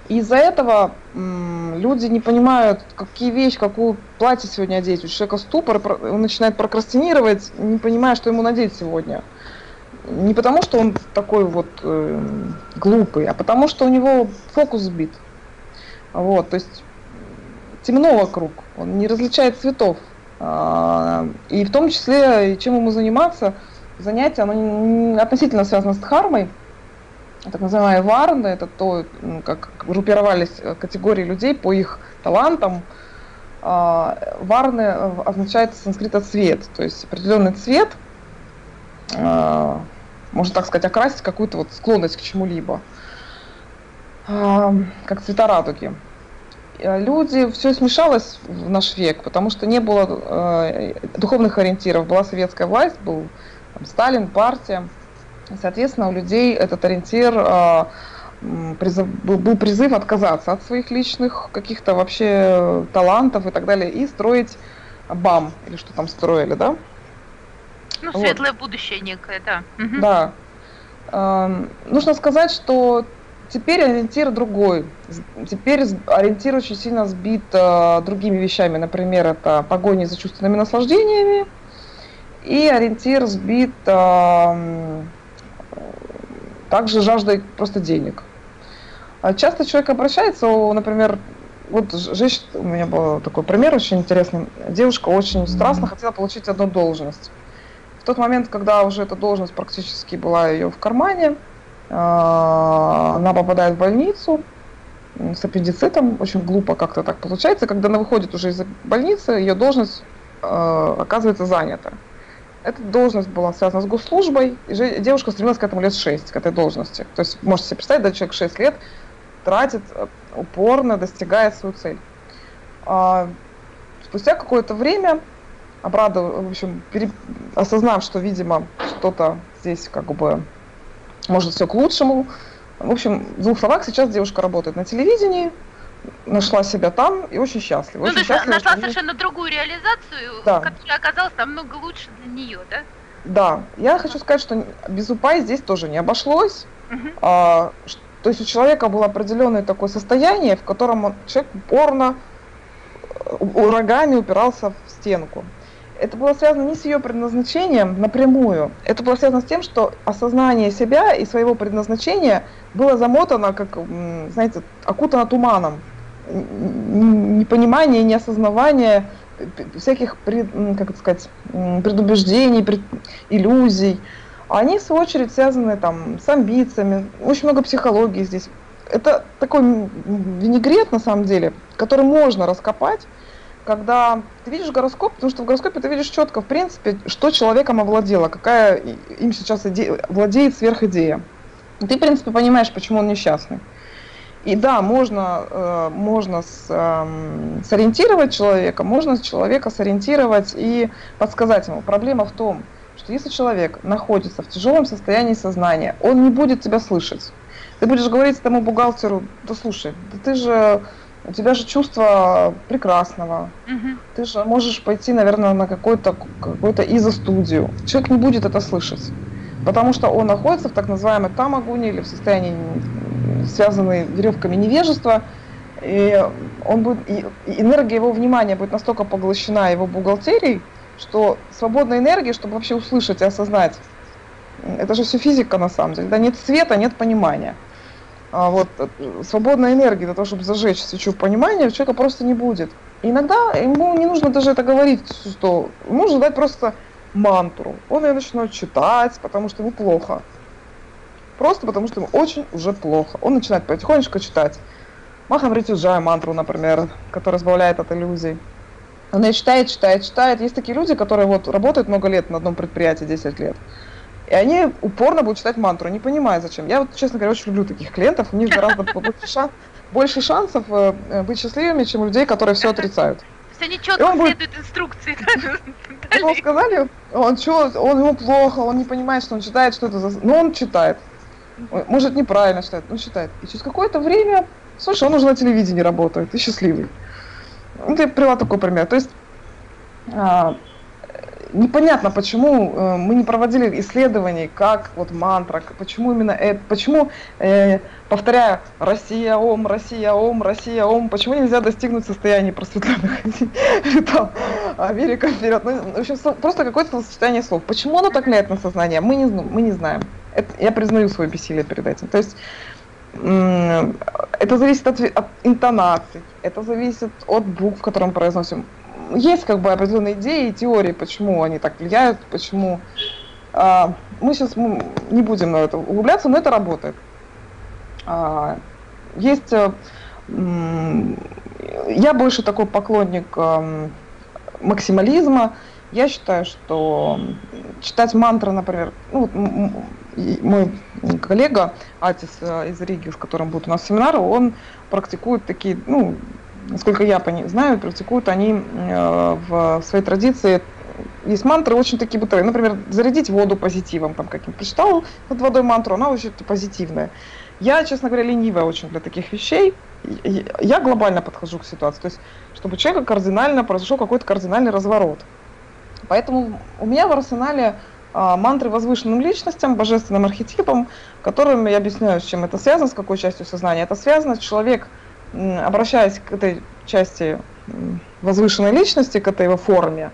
И из-за этого м, люди не понимают, какие вещи, какое платье сегодня одеть. У человека ступор, он начинает прокрастинировать, не понимая, что ему надеть сегодня. Не потому, что он такой вот э, глупый, а потому, что у него фокус сбит. Вот, то есть темно вокруг, он не различает цветов. А, и в том числе, чем ему заниматься, занятие, оно не, не, относительно связано с дхармой. Так называемая варна, это то, как группировались категории людей по их талантам. А, варны означает с санскрита цвет, то есть определенный цвет, можно так сказать, окрасить какую-то вот склонность к чему-либо, как цвета радуги. Люди, все смешалось в наш век, потому что не было духовных ориентиров, была советская власть, был там Сталин, партия, и, соответственно, у людей этот ориентир был призыв отказаться от своих личных каких-то вообще талантов и так далее, и строить БАМ, или что там строили, да? Ну, светлое вот будущее некое, да. Угу. Да. Э, нужно сказать, что Теперь ориентир другой. Теперь ориентир очень сильно сбит э, другими вещами. Например, это погони за чувственными наслаждениями. И ориентир сбит э, также жаждой просто денег. Часто человек обращается, например, вот женщина, у меня был такой пример очень интересный. Девушка очень страстно mm-hmm. хотела получить одну должность. В тот момент, когда уже эта должность практически была ее в кармане, она попадает в больницу с аппендицитом, очень глупо как-то так получается. Когда она выходит уже из больницы, ее должность э, оказывается занята. Эта должность была связана с госслужбой, и девушка стремилась к этому лет шесть, к этой должности. То есть можете себе представить, да, человек шесть лет тратит, упорно достигает свою цель. А спустя какое-то время, обрадов... в общем, пере... осознав, что, видимо, что-то здесь как бы... может, все к лучшему. В общем, в двух словах, сейчас девушка работает на телевидении, нашла себя там и очень счастлива. Ну, очень счастлива, нашла совершенно они... другую реализацию, да, которая оказалась намного лучше для нее, да? Да. Я хочу сказать, что без Упайи здесь тоже не обошлось. Угу. А, то есть у человека было определенное такое состояние, в котором он, человек упорно, урагами упирался в стенку. Это было связано не с ее предназначением напрямую, это было связано с тем, что осознание себя и своего предназначения было замотано, как, знаете, окутано туманом, непонимание, неосознавание всяких, как это сказать, предубеждений, пред... иллюзий. Они, в свою очередь, связаны там, с амбициями, очень много психологии здесь. Это такой винегрет, на самом деле, который можно раскопать, когда ты видишь гороскоп, потому что в гороскопе ты видишь четко, в принципе, что человеком овладело, какая им сейчас иде... владеет сверхидея. Ты, в принципе, понимаешь, почему он несчастный. И да, можно, э, можно с, э, сориентировать человека, можно человека сориентировать и подсказать ему. Проблема в том, что если человек находится в тяжелом состоянии сознания, он не будет тебя слышать. Ты будешь говорить тому бухгалтеру: да слушай, да ты же... у тебя же чувство прекрасного, угу. ты же можешь пойти, наверное, на какую-то какую-то изо-студию. Человек не будет это слышать, потому что он находится в так называемой тамагуне или в состоянии, связанной веревками невежества, и, он будет, и энергия его внимания будет настолько поглощена его бухгалтерией, что свободной энергии, чтобы вообще услышать и осознать, это же все физика на самом деле, да, нет света, нет понимания. Вот, свободной энергии для того, чтобы зажечь свечу понимания, у человека просто не будет. И иногда ему не нужно даже это говорить, что можно дать просто мантру. Он ее начинает читать, потому что ему плохо. Просто потому что ему очень уже плохо. Он начинает потихонечку читать. Махамритюджая мантру, например, которая избавляет от иллюзий. Он ее читает, читает, читает. Есть такие люди, которые вот работают много лет на одном предприятии, десять лет. И они упорно будут читать мантру, не понимая, зачем. Я, вот, честно говоря, очень люблю таких клиентов. У них гораздо больше шансов быть счастливыми, чем у людей, которые все отрицают. То есть они четко следуют инструкции. Ему сказали, он ему плохо, он не понимает, что он читает, что это за... Но он читает. Может, неправильно читает, но читает. И через какое-то время, слушай, он уже на телевидении работает, и счастливый. Вот я привела такой пример. То есть... непонятно, почему мы не проводили исследований, как вот мантра, почему именно это, почему, э, повторяя «Россия, ом, Россия, ом, Россия, ом», почему нельзя достигнуть состояния просветленных, Америка вперед, ну, в общем, просто какое-то сочетание слов. Почему оно так влияет на сознание, мы не, мы не знаем. Это, я признаю свое бессилие перед этим. То есть это зависит от, от интонаций, это зависит от букв, которые мы произносим. Есть как бы определенные идеи и теории, почему они так влияют, почему... А, мы сейчас мы не будем на это углубляться, но это работает. А, есть... А, я больше такой поклонник а, максимализма. Я считаю, что читать мантры, например... Ну, вот мой коллега Атис из Риги, с которым будет у нас семинар, он практикует такие... ну, насколько я знаю, практикуют они э, в своей традиции. Есть мантры очень такие бытовые. Например, зарядить воду позитивом. Там каким-то прочитал над водой мантру, она очень позитивная. Я, честно говоря, ленивая очень для таких вещей. Я глобально подхожу к ситуации. То есть, чтобы у человека кардинально произошел какой-то кардинальный разворот. Поэтому у меня в арсенале мантры возвышенным личностям, божественным архетипам, которым я объясняю, с чем это связано, с какой частью сознания это связано. Человек, обращаясь к этой части возвышенной личности, к этой его форме,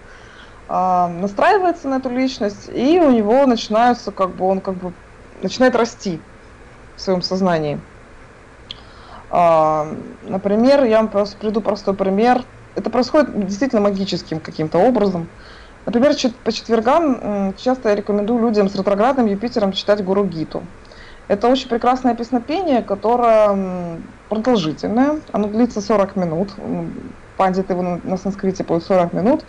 настраивается на эту личность, и у него начинаются, как бы, он как бы начинает расти в своем сознании. Например, я вам просто приведу простой пример. Это происходит действительно магическим каким-то образом. Например, по четвергам часто я рекомендую людям с ретроградным Юпитером читать Гуру Гиту. Это очень прекрасное песнопение, которое продолжительное. Оно длится сорок минут. Пандиты его на санскрите поют сорок минут.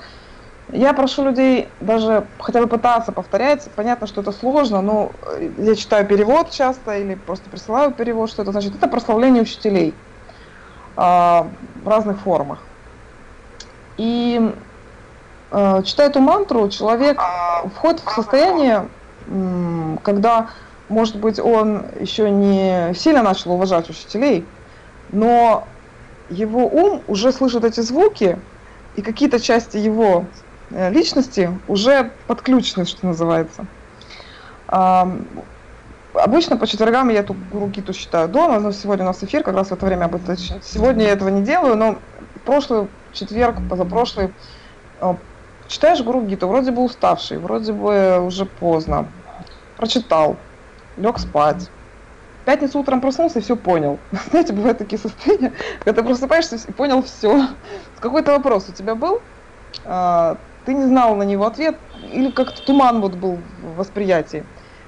Я прошу людей даже хотя бы пытаться повторять. Понятно, что это сложно, но я читаю перевод часто или просто присылаю перевод, что это значит. Это прославление учителей в разных формах. И читая эту мантру, человек входит в состояние, когда, может быть, он еще не сильно начал уважать учителей, но его ум уже слышит эти звуки, и какие-то части его личности уже подключены, что называется. Обычно по четвергам я эту Гуру Гиту читаю дома, но сегодня у нас эфир, как раз в это время об этом. Сегодня я этого не делаю, но прошлый четверг, позапрошлый, читаешь Гуру Гиту, вроде бы уставший, вроде бы уже поздно, прочитал, лег спать, в пятницу утром проснулся и все понял. Знаете, бывают такие состояния, когда ты просыпаешься и понял все. Какой-то вопрос у тебя был, ты не знал на него ответ, или как-то туман вот был в восприятии.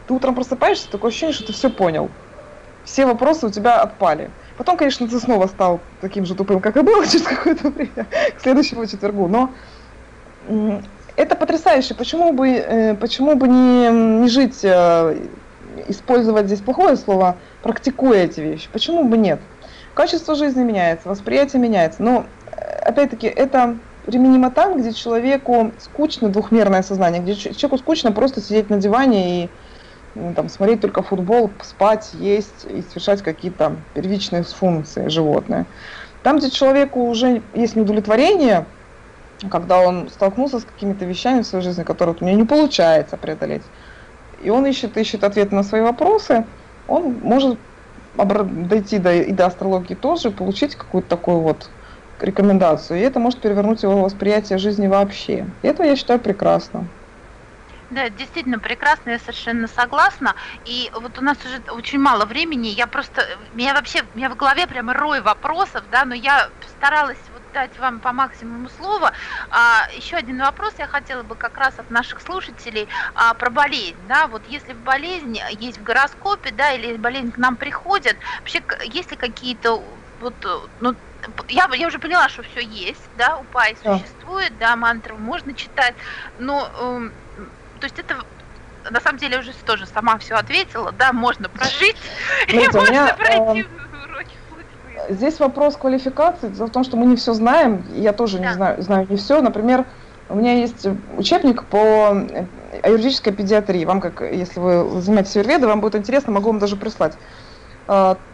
Ты утром просыпаешься, такое ощущение, что ты все понял, все вопросы у тебя отпали. Потом, конечно, ты снова стал таким же тупым, как и был через какое-то время, к следующему четвергу, но это потрясающе. Почему бы, почему бы не, не жить, использовать здесь плохое слово, практикуя эти вещи? Почему бы нет? Качество жизни меняется, восприятие меняется. Но, опять-таки, это применимо там, где человеку скучно двухмерное сознание, где человеку скучно просто сидеть на диване и там, смотреть только футбол, спать, есть и совершать какие-то первичные функции животные. Там, где человеку уже есть неудовлетворение, когда он столкнулся с какими-то вещами в своей жизни, которые у него не получается преодолеть, и он ищет, ищет ответы на свои вопросы, он может дойти до, и до астрологии тоже, получить какую-то такую вот рекомендацию, и это может перевернуть его восприятие жизни вообще. И это я считаю прекрасно. Да, действительно прекрасно, я совершенно согласна. И вот у нас уже очень мало времени, я просто, меня вообще, у меня в голове прямо рой вопросов, да, но я старалась вот дать вам по максимуму слова. А, еще один вопрос я хотела бы как раз от наших слушателей а, про болезнь, да, вот если болезнь есть в гороскопе, да, или болезнь к нам приходит, вообще есть ли какие-то вот, ну, Я, я уже поняла, что все есть, да, упайи существует, да, мантры можно читать, но, э, то есть это, на самом деле, я уже тоже сама все ответила, да, можно прожить, и можно пройти уроки вплоть. Здесь вопрос квалификации, дело в том, что мы не все знаем, я тоже не знаю, знаю не все, например, у меня есть учебник по аюрведической педиатрии, вам, как, если вы занимаетесь аюрведой, вам будет интересно, могу вам даже прислать.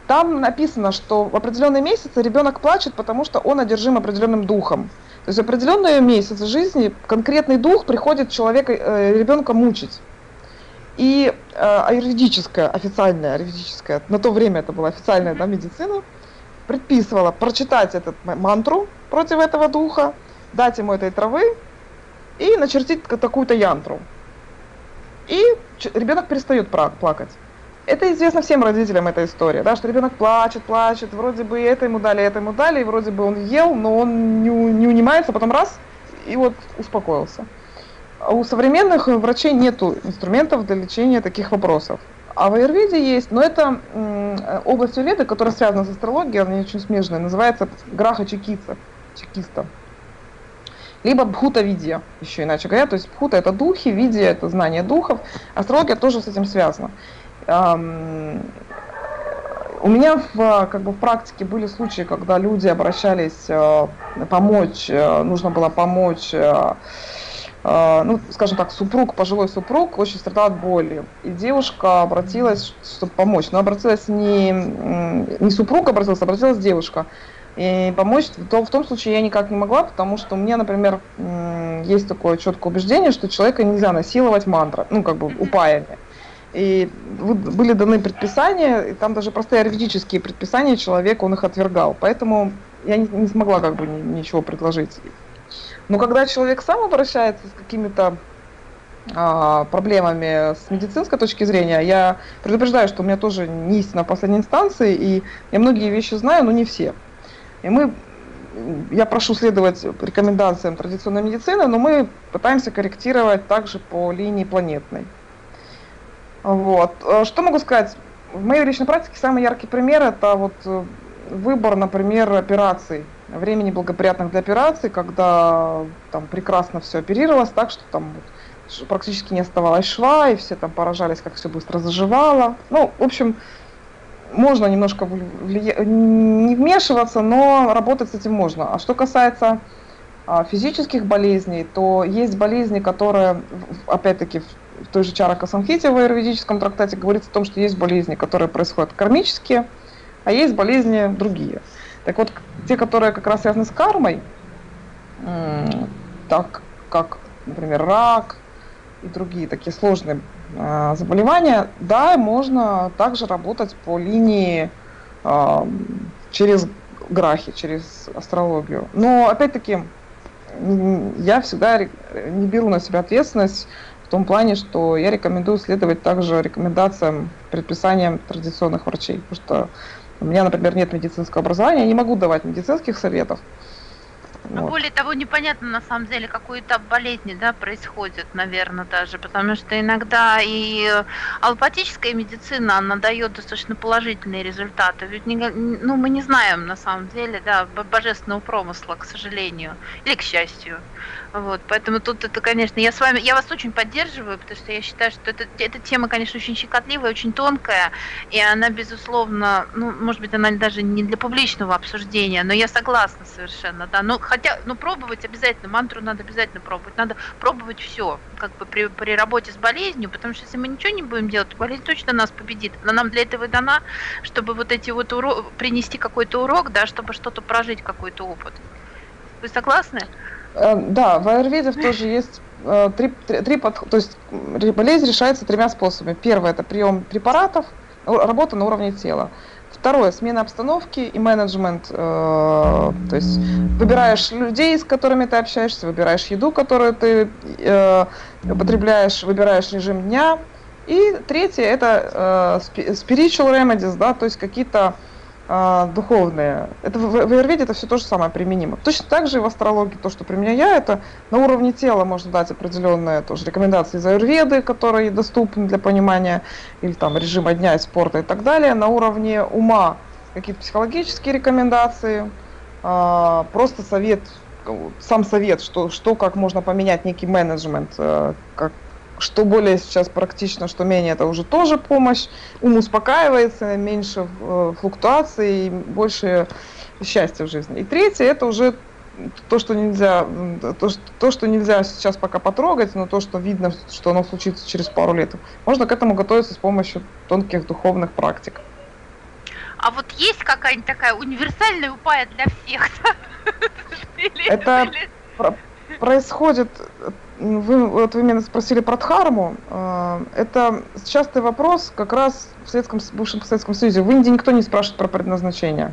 Там написано, что в определенные месяцы ребенок плачет, потому что он одержим определенным духом. То есть в определенные месяцы жизни конкретный дух приходит человека, ребенка мучить. И аюрведическая, официальная аюрведическая, на то время это была официальная, да, медицина, предписывала прочитать эту мантру против этого духа, дать ему этой травы и начертить такую-то янтру. И ребенок перестает плакать. Это известно всем родителям, эта история, да, что ребенок плачет, плачет, вроде бы это ему дали, это ему дали, и вроде бы он ел, но он не, не унимается, потом раз, и вот успокоился. А у современных врачей нет инструментов для лечения таких вопросов. А в аюрведе есть, но это область аюрведы, которая связана с астрологией, она очень смежная, называется граха чекиста, чекиста. Либо бхута-видия, еще иначе говоря, то есть бхута – это духи, видия – это знание духов, астрология тоже с этим связана. У меня в, как бы, в практике были случаи, когда люди обращались помочь, нужно было помочь, ну, скажем так, супруг, пожилой супруг очень страдал от боли. И девушка обратилась, чтобы помочь. Но обратилась не, не супруг обратился, обратилась девушка. И помочь то в том случае я никак не могла, потому что у меня, например, есть такое четкое убеждение, что человека нельзя насиловать мантра, ну как бы упаями. И были даны предписания, и там даже простые аюрведические предписания, человек, он их отвергал. Поэтому я не, не смогла как бы ничего предложить. Но когда человек сам обращается с какими-то а, проблемами с медицинской точки зрения, я предупреждаю, что у меня тоже не истина в последней инстанции, и я многие вещи знаю, но не все. И мы, я прошу следовать рекомендациям традиционной медицины, но мы пытаемся корректировать также по линии планетной. Вот. Что могу сказать? В моей личной практике самый яркий пример – это вот выбор, например, операций, времени благоприятных для операций, когда там прекрасно все оперировалось, так что там практически не оставалось шва, и все там поражались, как все быстро заживало. Ну, в общем, можно немножко не вмешиваться, но работать с этим можно. А что касается физических болезней, то есть болезни, которые, опять-таки, в той же Чарака Самхите в аюрведическом трактате говорится о том, что есть болезни, которые происходят кармические, а есть болезни другие. Так вот, те, которые как раз связаны с кармой, так как, например, рак и другие такие сложные э, заболевания, да, можно также работать по линии э, через грахи, через астрологию. Но, опять-таки, я всегда не беру на себя ответственность в том плане, что я рекомендую следовать также рекомендациям, предписаниям традиционных врачей, потому что у меня, например, нет медицинского образования, я не могу давать медицинских советов. Ну, вот. Более того, непонятно на самом деле, какой этап болезни, да, происходит, наверное, даже, потому что иногда и аллопатическая медицина, она дает достаточно положительные результаты, ведь не, ну, мы не знаем на самом деле, да, божественного промысла, к сожалению, или к счастью. Вот, поэтому тут это, конечно, я с вами, я вас очень поддерживаю, потому что я считаю, что это, эта тема, конечно, очень щекотливая, очень тонкая, и она, безусловно, ну, может быть, она даже не для публичного обсуждения, но я согласна совершенно, да, но хотя, ну, пробовать обязательно, мантру надо обязательно пробовать, надо пробовать все, как бы при, при работе с болезнью, потому что если мы ничего не будем делать, то болезнь точно нас победит, она нам для этого и дана, чтобы вот эти вот урок, принести какой-то урок, да, чтобы что-то прожить, какой-то опыт. Вы согласны? Да, в аюрведе тоже есть три, три, три подхода, то есть болезнь решается тремя способами. Первое – это прием препаратов, работа на уровне тела. Второе – смена обстановки и менеджмент, то есть выбираешь людей, с которыми ты общаешься, выбираешь еду, которую ты потребляешь, выбираешь режим дня. И третье – это spiritual remedies, да, то есть какие-то духовные. Это в, в аюрведе это все то же самое применимо. Точно так же и в астрологии то, что применяю я, это на уровне тела можно дать определенные тоже рекомендации из аюрведы, которые доступны для понимания, или там режима дня и спорта и так далее. На уровне ума какие-то психологические рекомендации, э, просто совет, сам совет, что, что как можно поменять некий менеджмент, э, как что более сейчас практично, что менее, это уже тоже помощь. Ум успокаивается, меньше флуктуаций, больше счастья в жизни. И третье, это уже то, что нельзя, то, то, что нельзя сейчас пока потрогать, но то, что видно, что оно случится через пару лет. Можно к этому готовиться с помощью тонких духовных практик. А вот есть какая-нибудь такая универсальная упая для всех? Это происходит... Вы, вот вы меня спросили про дхарму. Это частый вопрос как раз в советском, бывшем Советском Союзе. В Индии никто не спрашивает про предназначение.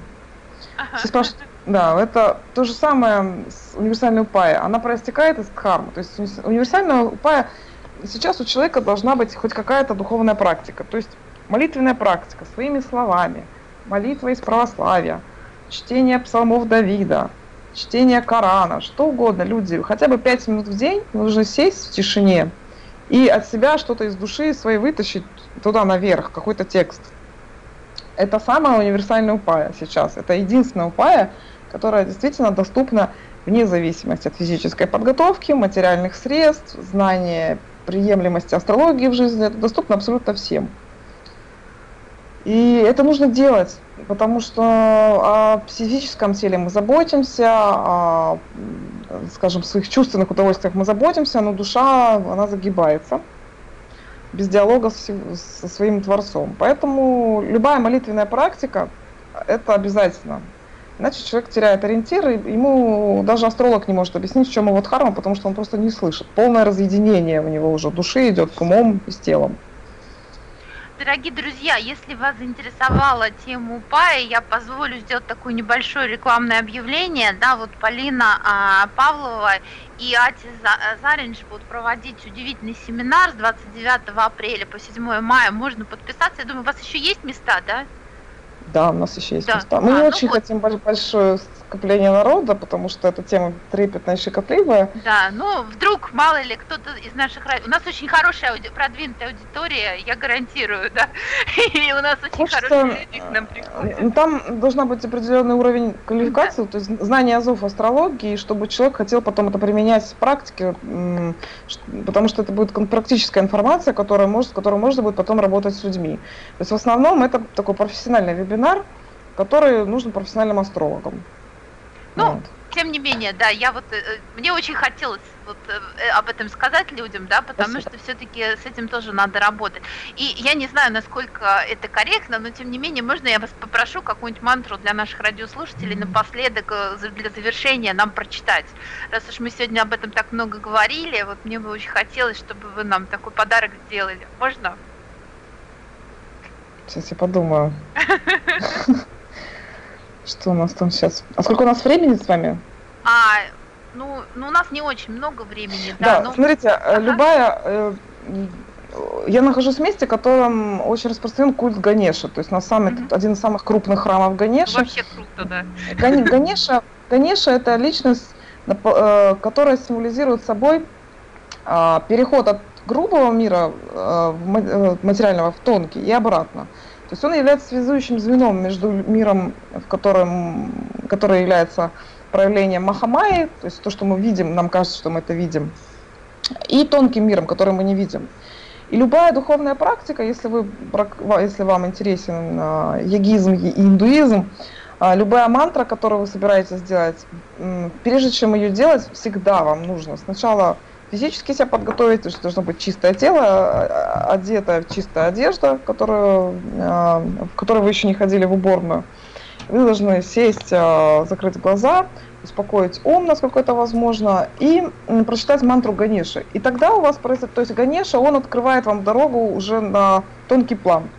Ага. Все спрашивают, да, это то же самое с универсальной упайей. Она проистекает из дхармы. То есть универсальная упая сейчас у человека должна быть хоть какая-то духовная практика. То есть молитвенная практика своими словами, молитва из православия, чтение псалмов Давида, чтение Корана, что угодно, люди, хотя бы пять минут в день нужно сесть в тишине и от себя что-то из души своей вытащить туда наверх, какой-то текст. Это самая универсальная упая сейчас, это единственная упая, которая действительно доступна вне зависимости от физической подготовки, материальных средств, знания приемлемости астрологии в жизни, это доступно абсолютно всем. И это нужно делать, потому что о физическом теле мы заботимся, о, скажем, своих чувственных удовольствиях мы заботимся, но душа, она загибается без диалога со своим Творцом. Поэтому любая молитвенная практика – это обязательно. Иначе человек теряет ориентиры, ему даже астролог не может объяснить, в чем его дхарма, потому что он просто не слышит. Полное разъединение у него уже души идет с умом и с телом. Дорогие друзья, если вас заинтересовала тема Упайи, я позволю сделать такое небольшое рекламное объявление. Да, вот Полина а, Павлова и Атис Зариньш будут проводить удивительный семинар с двадцать девятого апреля по седьмое мая. Можно подписаться. Я думаю, у вас еще есть места, да? Да, у нас еще есть да. места. Мы а, очень ну хотим вот. большое скопление народа, потому что эта тема трепетная и щекотливая. Да, ну вдруг, мало ли, кто-то из наших... У нас очень хорошая ауди... продвинутая аудитория, я гарантирую, да. И у нас очень хорошие люди к нам приходят. Там должна быть определенный уровень квалификации, да. то есть знание азов астрологии, чтобы человек хотел потом это применять в практике, потому что это будет практическая информация, которая может, с которой можно будет потом работать с людьми. То есть в основном это такой профессиональный вебинар, который нужен профессиональным астрологам. Ну, вот. Тем не менее, да, я вот, мне очень хотелось вот об этом сказать людям, да, потому Спасибо. что все-таки с этим тоже надо работать. И я не знаю, насколько это корректно, но тем не менее, можно я вас попрошу какую-нибудь мантру для наших радиослушателей напоследок для завершения нам прочитать. Раз уж мы сегодня об этом так много говорили, вот мне бы очень хотелось, чтобы вы нам такой подарок сделали. Можно? Сейчас я подумаю, что у нас там сейчас. А сколько у нас времени с вами? А, ну, ну у нас не очень много времени. Да, да но... смотрите, ага. любая... Э, я нахожусь в месте, в котором очень распространен культ Ганеши. То есть на самый, угу. один из самых крупных храмов Ганеши. Вообще круто, да. Ганеша, Ганеша – это личность, которая символизирует собой переход от грубого мира материального в тонкий и обратно. То есть он является связующим звеном между миром, в котором, который является проявлением Махамаи, то есть то, что мы видим, нам кажется, что мы это видим, и тонким миром, который мы не видим. И любая духовная практика, если, вы, если вам интересен йогизм и индуизм, любая мантра, которую вы собираетесь делать, прежде чем ее делать, всегда вам нужно сначала физически себя подготовить, потому что должно быть чистое тело, одетая чистая одежда, которую, в которой вы еще не ходили в уборную. Вы должны сесть, закрыть глаза, успокоить ум, насколько это возможно, и прочитать мантру Ганеши. И тогда у вас происходит, то есть Ганеша, он открывает вам дорогу уже на тонкий план.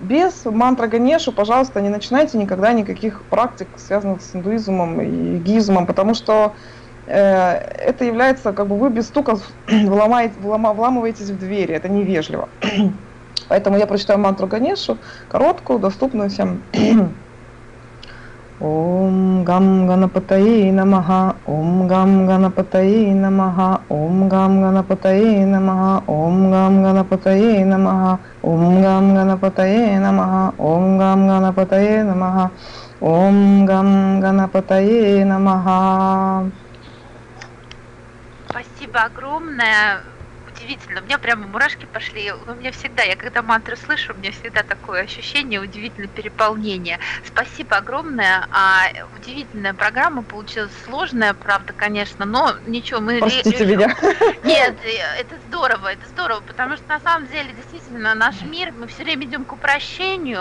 Без мантры Ганеши, пожалуйста, не начинайте никогда никаких практик, связанных с индуизмом и йогизмом, потому что это является, как бы вы без стука вломаете, вламываетесь в двери, это невежливо. Поэтому я прочитаю мантру Ганешу, короткую, доступную всем. Ом гам ганапатае намаха, ом гам ганапатае намаха, ом гам ганапатае намаха, ом гам ганапатае намаха, ом гам ганапатае намаха, ом гам ганапатае намаха, ом гам ганапатае намаха. Спасибо огромное. Удивительно. У меня прямо мурашки пошли. У меня всегда, я когда мантры слышу, у меня всегда такое ощущение, удивительное переполнение. Спасибо огромное. А, удивительная программа получилась сложная, правда, конечно, но ничего, мы... Простите меня. Нет, это здорово, это здорово, потому что на самом деле, действительно, наш мир, мы все время идем к упрощению,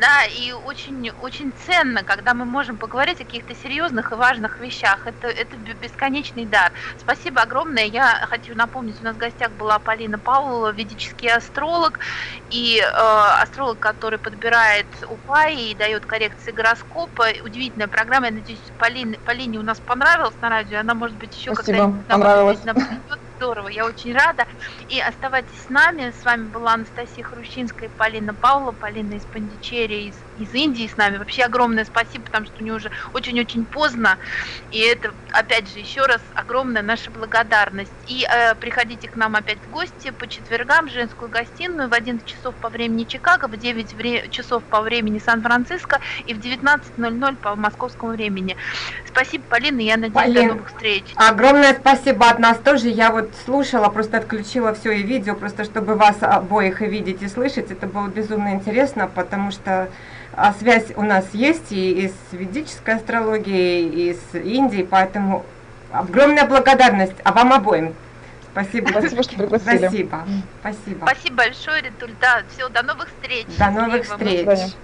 да, и очень, очень ценно, когда мы можем поговорить о каких-то серьезных и важных вещах. Это, это бесконечный дар. Спасибо огромное. Я хочу напомнить, у нас в гостях была Полина Павлова, ведический астролог и э, астролог, который подбирает Упайи и дает коррекции гороскопа. Удивительная программа. Я надеюсь, Полин, Полине у нас понравилась на радио. Она, может быть, еще когда-нибудь понравилась. Нам придет. Здорово, я очень рада. И оставайтесь с нами. С вами была Анастасия Хрущинская и Полина Павлова. Полина из Пандичерри, из, из Индии с нами. Вообще огромное спасибо, потому что у нее уже очень-очень поздно. И это, опять же, еще раз огромная наша благодарность. И э, приходите к нам опять в гости по четвергам в Женскую Гостиную в одиннадцать часов по времени Чикаго, в девять часов по времени Сан-Франциско и в девятнадцать ноль ноль по московскому времени. Спасибо, Полина, я надеюсь, Полин, до новых встреч. Огромное спасибо от нас тоже. Я вот слушала, просто отключила все и видео, просто чтобы вас обоих и видеть, и слышать. Это было безумно интересно, потому что связь у нас есть и, и с ведической астрологией, и с Индией, поэтому огромная благодарность, а вам обоим. Спасибо. Спасибо, что пригласили. Спасибо. Спасибо. Спасибо большое, Ритуль. Да, все, до новых встреч. До новых встреч.